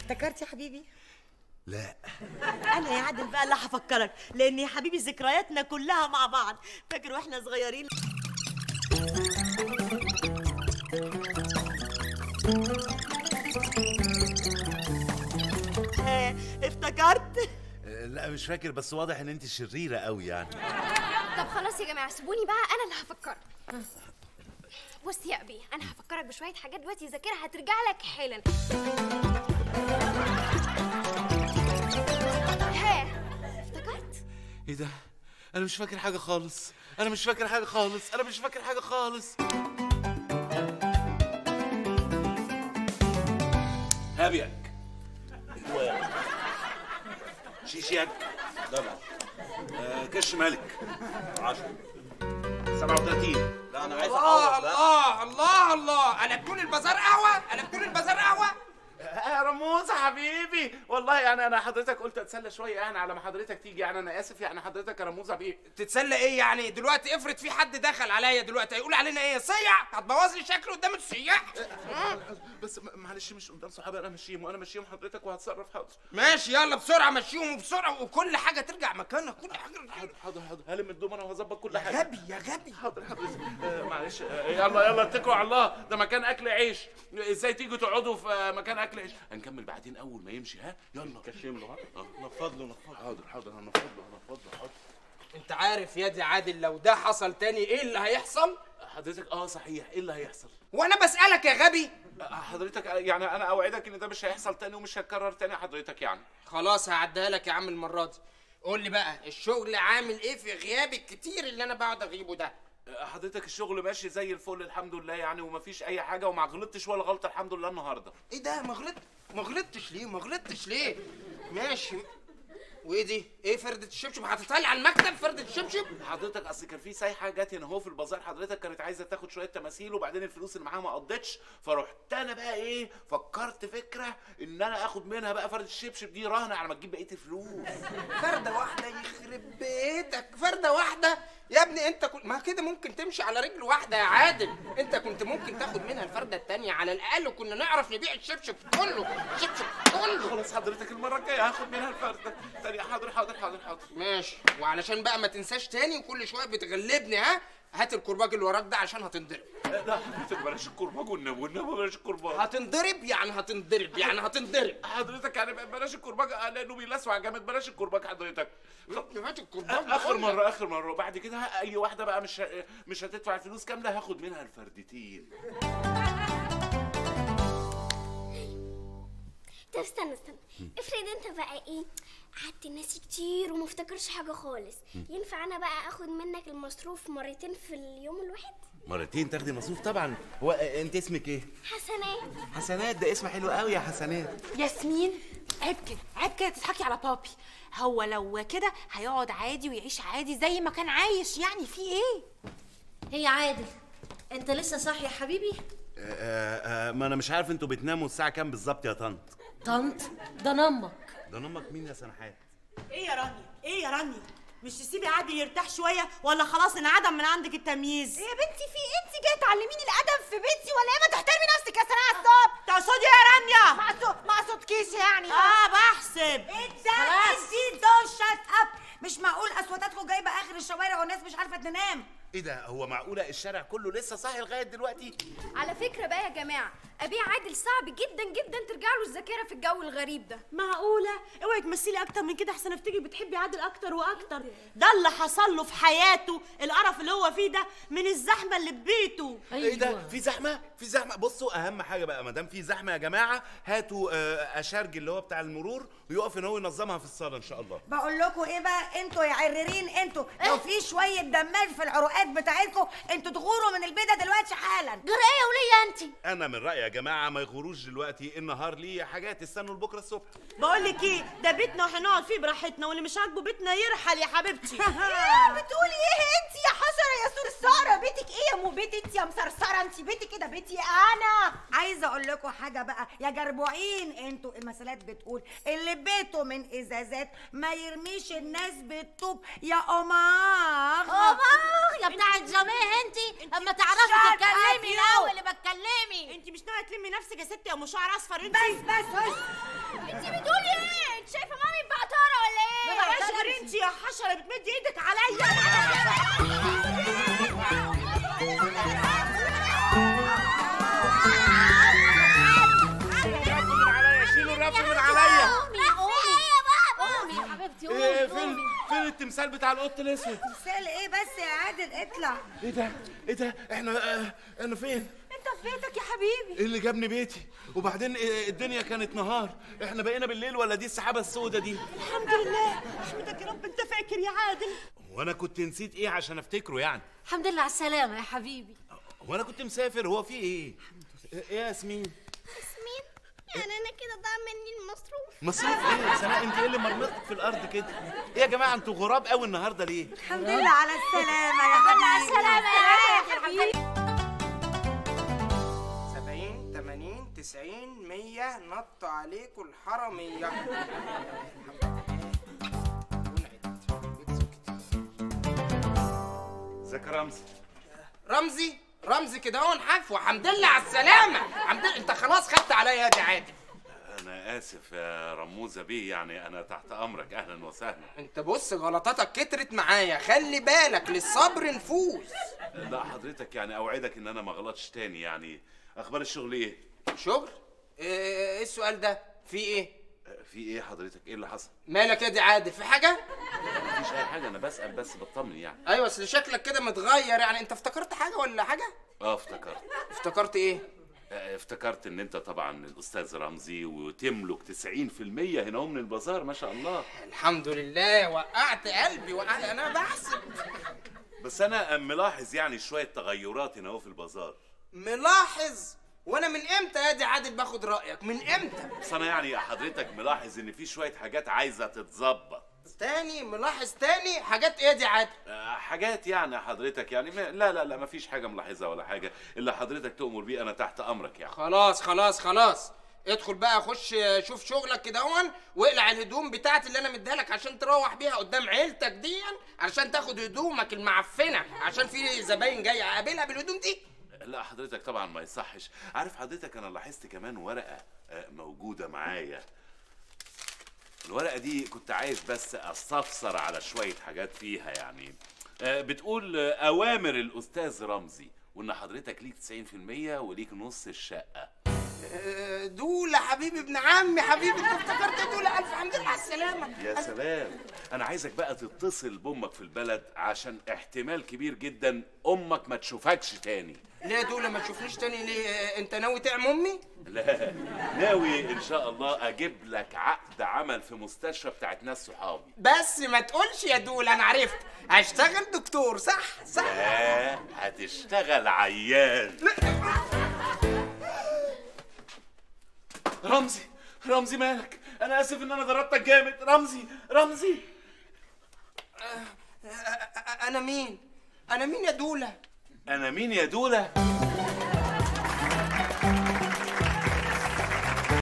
افتكرت يا حبيبي؟ لا انا يا عادل بقى اللي هفكرك، لان يا حبيبي ذكرياتنا كلها مع بعض. فاكر واحنا صغيرين؟ افتكرت؟ لا مش فاكر، بس واضح ان انت شريره قوي يعني. طب خلاص يا جماعه سيبوني بقى انا اللي هفكرك. بص يا ابي انا هفكرك بشويه حاجات دلوقتي ذاكرها هترجع لك حالا. افتكرت؟ ايه ده؟ انا مش فاكر حاجه خالص، انا مش فاكر حاجه خالص، انا مش فاكر حاجه خالص. هابيك شيشيك ضربة كش ملك 10 37. لا انا عايز الله الله الله الله. انا بكون البازار قهوه، انا بكون البازار قهوه يا رموز حبيبي. والله يعني انا حضرتك قلت اتسلى شويه يعني على ما حضرتك تيجي، يعني انا اسف يعني حضرتك يا رموز حبيبي. تتسلى ايه يعني دلوقتي؟ افرض في حد دخل عليا دلوقتي هيقول علينا ايه؟ صيع، هتبوظ لي شكلي قدام السياح. بس معلش مش قدام صحابي، انا ماشيهم وانا ماشيهم حضرتك وهتصرف. حاضر ماشي، يلا بسرعه ماشيهم وبسرعه وكل حاجه ترجع مكانها. كل حاجه حاضر هلم الدوم انا وهظبط كل حاجه. يا غبي يا غبي. حاضر حضرتك معلش. يلا يلا اتكلوا على الله، ده مكان اكل عيش، ازاي تيجوا تقعدوا في مكان اكل عيش؟ هنكمل بعدين اول ما يمشي. ها يلا كشم له. ها نفض له نفض. حاضر حاضر هنفض له هنفض له. حاضر انت عارف يا دي عادل لو ده حصل تاني ايه اللي هيحصل؟ حضرتك صحيح ايه اللي هيحصل؟ وانا بسألك يا غبي. حضرتك يعني انا اوعدك ان ده مش هيحصل تاني ومش هيتكرر تاني حضرتك يعني. خلاص هعديها لك يا عم المرة دي. قول لي بقى الشغل عامل ايه في غيابي الكتير اللي انا بقعد اغيبه ده؟ حضرتك الشغل ماشي زي الفل الحمد لله يعني، ومفيش اي حاجه وما غلطتش ولا غلطه الحمد لله النهارده. ايه ده؟ ما غلطتش ليه؟ ماشي. وايه دي؟ ايه فرده الشبشب حاططها لي على المكتب؟ فرده الشبشب حضرتك اصل كان في سايحه جت هنا اهو في البازار حضرتك، كانت عايزه تاخد شويه تماثيل وبعدين الفلوس اللي معاها ما قضتش، فرحت انا بقى ايه فكرت فكره ان انا اخد منها بقى فرده الشبشب دي رهنه على ما تجيب بقيه الفلوس. فرده واحده يخرب بيتك، فرده واحده يا ابني. انت ما كده ممكن تمشي على رجل واحده يا عادل، انت كنت ممكن تاخد منها الفرده الثانيه على الاقل وكنا نعرف نبيع الشبشب كله. الشبشب كله. خلاص حضرتك المره الجايه هاخد منها الفرده الثانيه. حاضر حاضر حاضر حاضر ماشي. وعلشان بقى ما تنساش تاني وكل شويه بتغلبني، ها هات الكرباج اللي وراك ده عشان هتنضرب. لا حضرتك بلاش الكرباج والنبو بلاش الكرباج. هتنضرب يعني حضرتك يعني بلاش الكرباج لانه بيلسوع جامد. بلاش الكرباج حضرتك، هات الكرباج. اخر مره وبعد كده اي واحده بقى مش هتدفع الفلوس كامله هاخد منها الفردتين. طب استنى افرض انت بقى ايه قعدت ناسي كتير وما افتكرش حاجه خالص، ينفع انا بقى اخد منك المصروف مرتين في اليوم الواحد؟ مرتين تاخدي مصروف طبعا. هو انت اسمك ايه؟ حسنات. حسنات ده اسم حلو قوي يا حسنات. ياسمين. عيب كده تضحكي على بابي، هو لو كده هيقعد عادي ويعيش عادي زي ما كان عايش، يعني في ايه؟ هي عادل انت لسه صاحي يا حبيبي؟ ما انا مش عارف انتوا بتناموا الساعه كام بالظبط يا طنط. ده نمك. ده نمك مين يا سنحات؟ ايه يا رانيا مش تسيبي عادل يرتاح شويه ولا خلاص انعدم من عندك التمييز؟ ايه يا بنتي في ايه؟ انت جايه تعلميني الادب في بيتي ولا ايه؟ ما تحترمي نفسك يا سناء الصبح. تقصدي يا رانيا ما اقصدكيش يعني؟ بحسب انت دول شات اب. مش معقول اسوداتكم جايبه اخر الشوارع والناس مش عارفه تنام. ايه ده؟ هو معقوله الشارع كله لسه صاحي لغايه دلوقتي؟ على فكره بقى يا جماعه ابي عادل صعب جدا جدا ترجع له الذاكره في الجو الغريب ده. معقوله؟ اوعي تمثلي اكتر من كده احسن افتكري بتحبي عادل اكتر واكتر. ده اللي حصل له في حياته القرف اللي هو فيه ده من الزحمه اللي في بيته. أيوة. ايه ده؟ في زحمه. بصوا اهم حاجه بقى ما دام في زحمه يا جماعه هاتوا اشارج اللي هو بتاع المرور ويقف ان هو ينظمها في الصاله ان شاء الله. بقول لكم ايه بقى انتوا يا عريرين، انتوا لو في شويه دمال في العروقات بتاعتكم انتوا تغوروا من البيضه دلوقتي حالا. غير ايه يا وليه انت؟ انا من رايي يا جماعه ما يغوروش دلوقتي، النهار ليه حاجات استنوا لبكره الصبح. بقول لك ايه، ده بيتنا وهنقعد فيه براحتنا واللي مش عاجبه بيتنا يرحل يا حبيبتي. بتقولي ايه انت يا حشره يا صرصاره؟ بيتك ايه يا مو بيت انت يا مصرصره؟ انت بيتك ايه؟ ده بيتي انا. عايزه اقول لكم حاجه بقى يا جربوعين، انتوا المثلات بتقول اللي بيته من ازازات ما يرميش الناس بالطوب. يا قماغ الحاجه بتاعت جميع انت اما تعرفي تتكلمي الاول اللي بتكلمي. انت مش ناويه تلمي نفسك يا ستي يا ام شعر اصفر انت؟ بس انت بتقولي ايه؟ انت شايفه مامي بعطاره ولا ايه؟ ما بقاش انت يا حشره بتمدي ايدك عليا. فين التمثال بتاع القط الاسود؟ تمثال ايه بس يا عادل؟ اطلع. ايه ده؟ ايه ده؟ احنا فين؟ انت في بيتك يا حبيبي. ايه اللي جابني بيتي؟ وبعدين الدنيا كانت نهار، احنا بقينا بالليل ولا دي السحابه السوداء دي؟ الحمد لله، احمدك يا رب انت فاكر يا عادل. وانا كنت نسيت ايه عشان افتكره يعني؟ الحمد لله على السلامه يا حبيبي. وانا كنت مسافر، هو في ايه؟ الحمد لله. ايه يا ياسمين؟ يعني انا كده ضاع مني المصروف. مصروف ايه؟ سناء انت ايه اللي مرمطتك في الارض كده؟ ايه يا جماعه انتوا غراب قوي النهارده ليه؟ الحمد لله على السلامه يا حبيبي. على السلامه يا حبيبي. 70 80 90 100 نط عليكم الحراميه. ازيك يا رمزي؟ رمزي؟ رمزي كده اهو نحف. وحمد لله على السلامه. حمد لله انت خلاص خدت عليا يا عادل. انا اسف يا رموزه بيه، يعني انا تحت امرك. اهلا وسهلا. انت بص غلطاتك كترت معايا، خلي بالك للصبر نفوس. لا حضرتك يعني اوعدك ان انا ما غلطش تاني. يعني اخبار الشغل ايه؟ شغل؟ ايه السؤال ده؟ في ايه؟ في ايه حضرتك؟ ايه اللي حصل؟ مالك يا دي عادل؟ في حاجه؟ مفيش اي حاجه، انا بسال بس بطمن يعني. ايوه اصل شكلك كده متغير، يعني انت افتكرت حاجه ولا حاجه؟ اه افتكرت. افتكرت ايه؟ افتكرت ان انت طبعا الاستاذ رمزي وتملك 90% هنا من البازار. ما شاء الله. الحمد لله. وقعت قلبي، وقعت. انا بحسب بس انا ملاحظ يعني شويه تغيرات هنا في البازار. ملاحظ؟ وانا من امتى يا دي عادل باخد رايك؟ من امتى؟ بس انا يعني حضرتك ملاحظ ان في شويه حاجات عايزه تتظبط. تاني ملاحظ تاني حاجات ايه دي عادل؟ حاجات يعني حضرتك يعني لا مفيش حاجه ملاحظها ولا حاجه اللي حضرتك تؤمر بيه، انا تحت امرك يعني. خلاص ادخل بقى، خش شوف شغلك كده اهون، واقلع الهدوم بتاعتي اللي انا مديهالك عشان تروح بيها قدام عيلتك دي، عشان تاخد هدومك المعفنه عشان في زباين جايه اقابلها بالهدوم دي. لا حضرتك طبعا ما يصحش. عارف حضرتك انا لاحظت كمان ورقه موجوده معايا. الورقه دي كنت عايز بس استفسر على شويه حاجات فيها. يعني بتقول اوامر الاستاذ رمزي، وان حضرتك ليك 90% وليك نص الشقه. دول حبيبي ابن عمي حبيبي، انت افتكرت دول؟ الف حمد لله على السلامه. يا سلام. انا عايزك بقى تتصل بامك في البلد، عشان احتمال كبير جدا امك ما تشوفكش تاني. ليه دول ما تشوفنيش تاني ليه؟ انت ناوي تعمي امي؟ لا ناوي ان شاء الله اجيب لك عقد عمل في مستشفى بتاعت ناس صحابي. بس ما تقولش يا دول، انا عرفت هشتغل دكتور. صح. لا هتشتغل عيان. رمزي مالك؟ انا اسف ان انا ضربتك جامد. رمزي انا مين يا دوله؟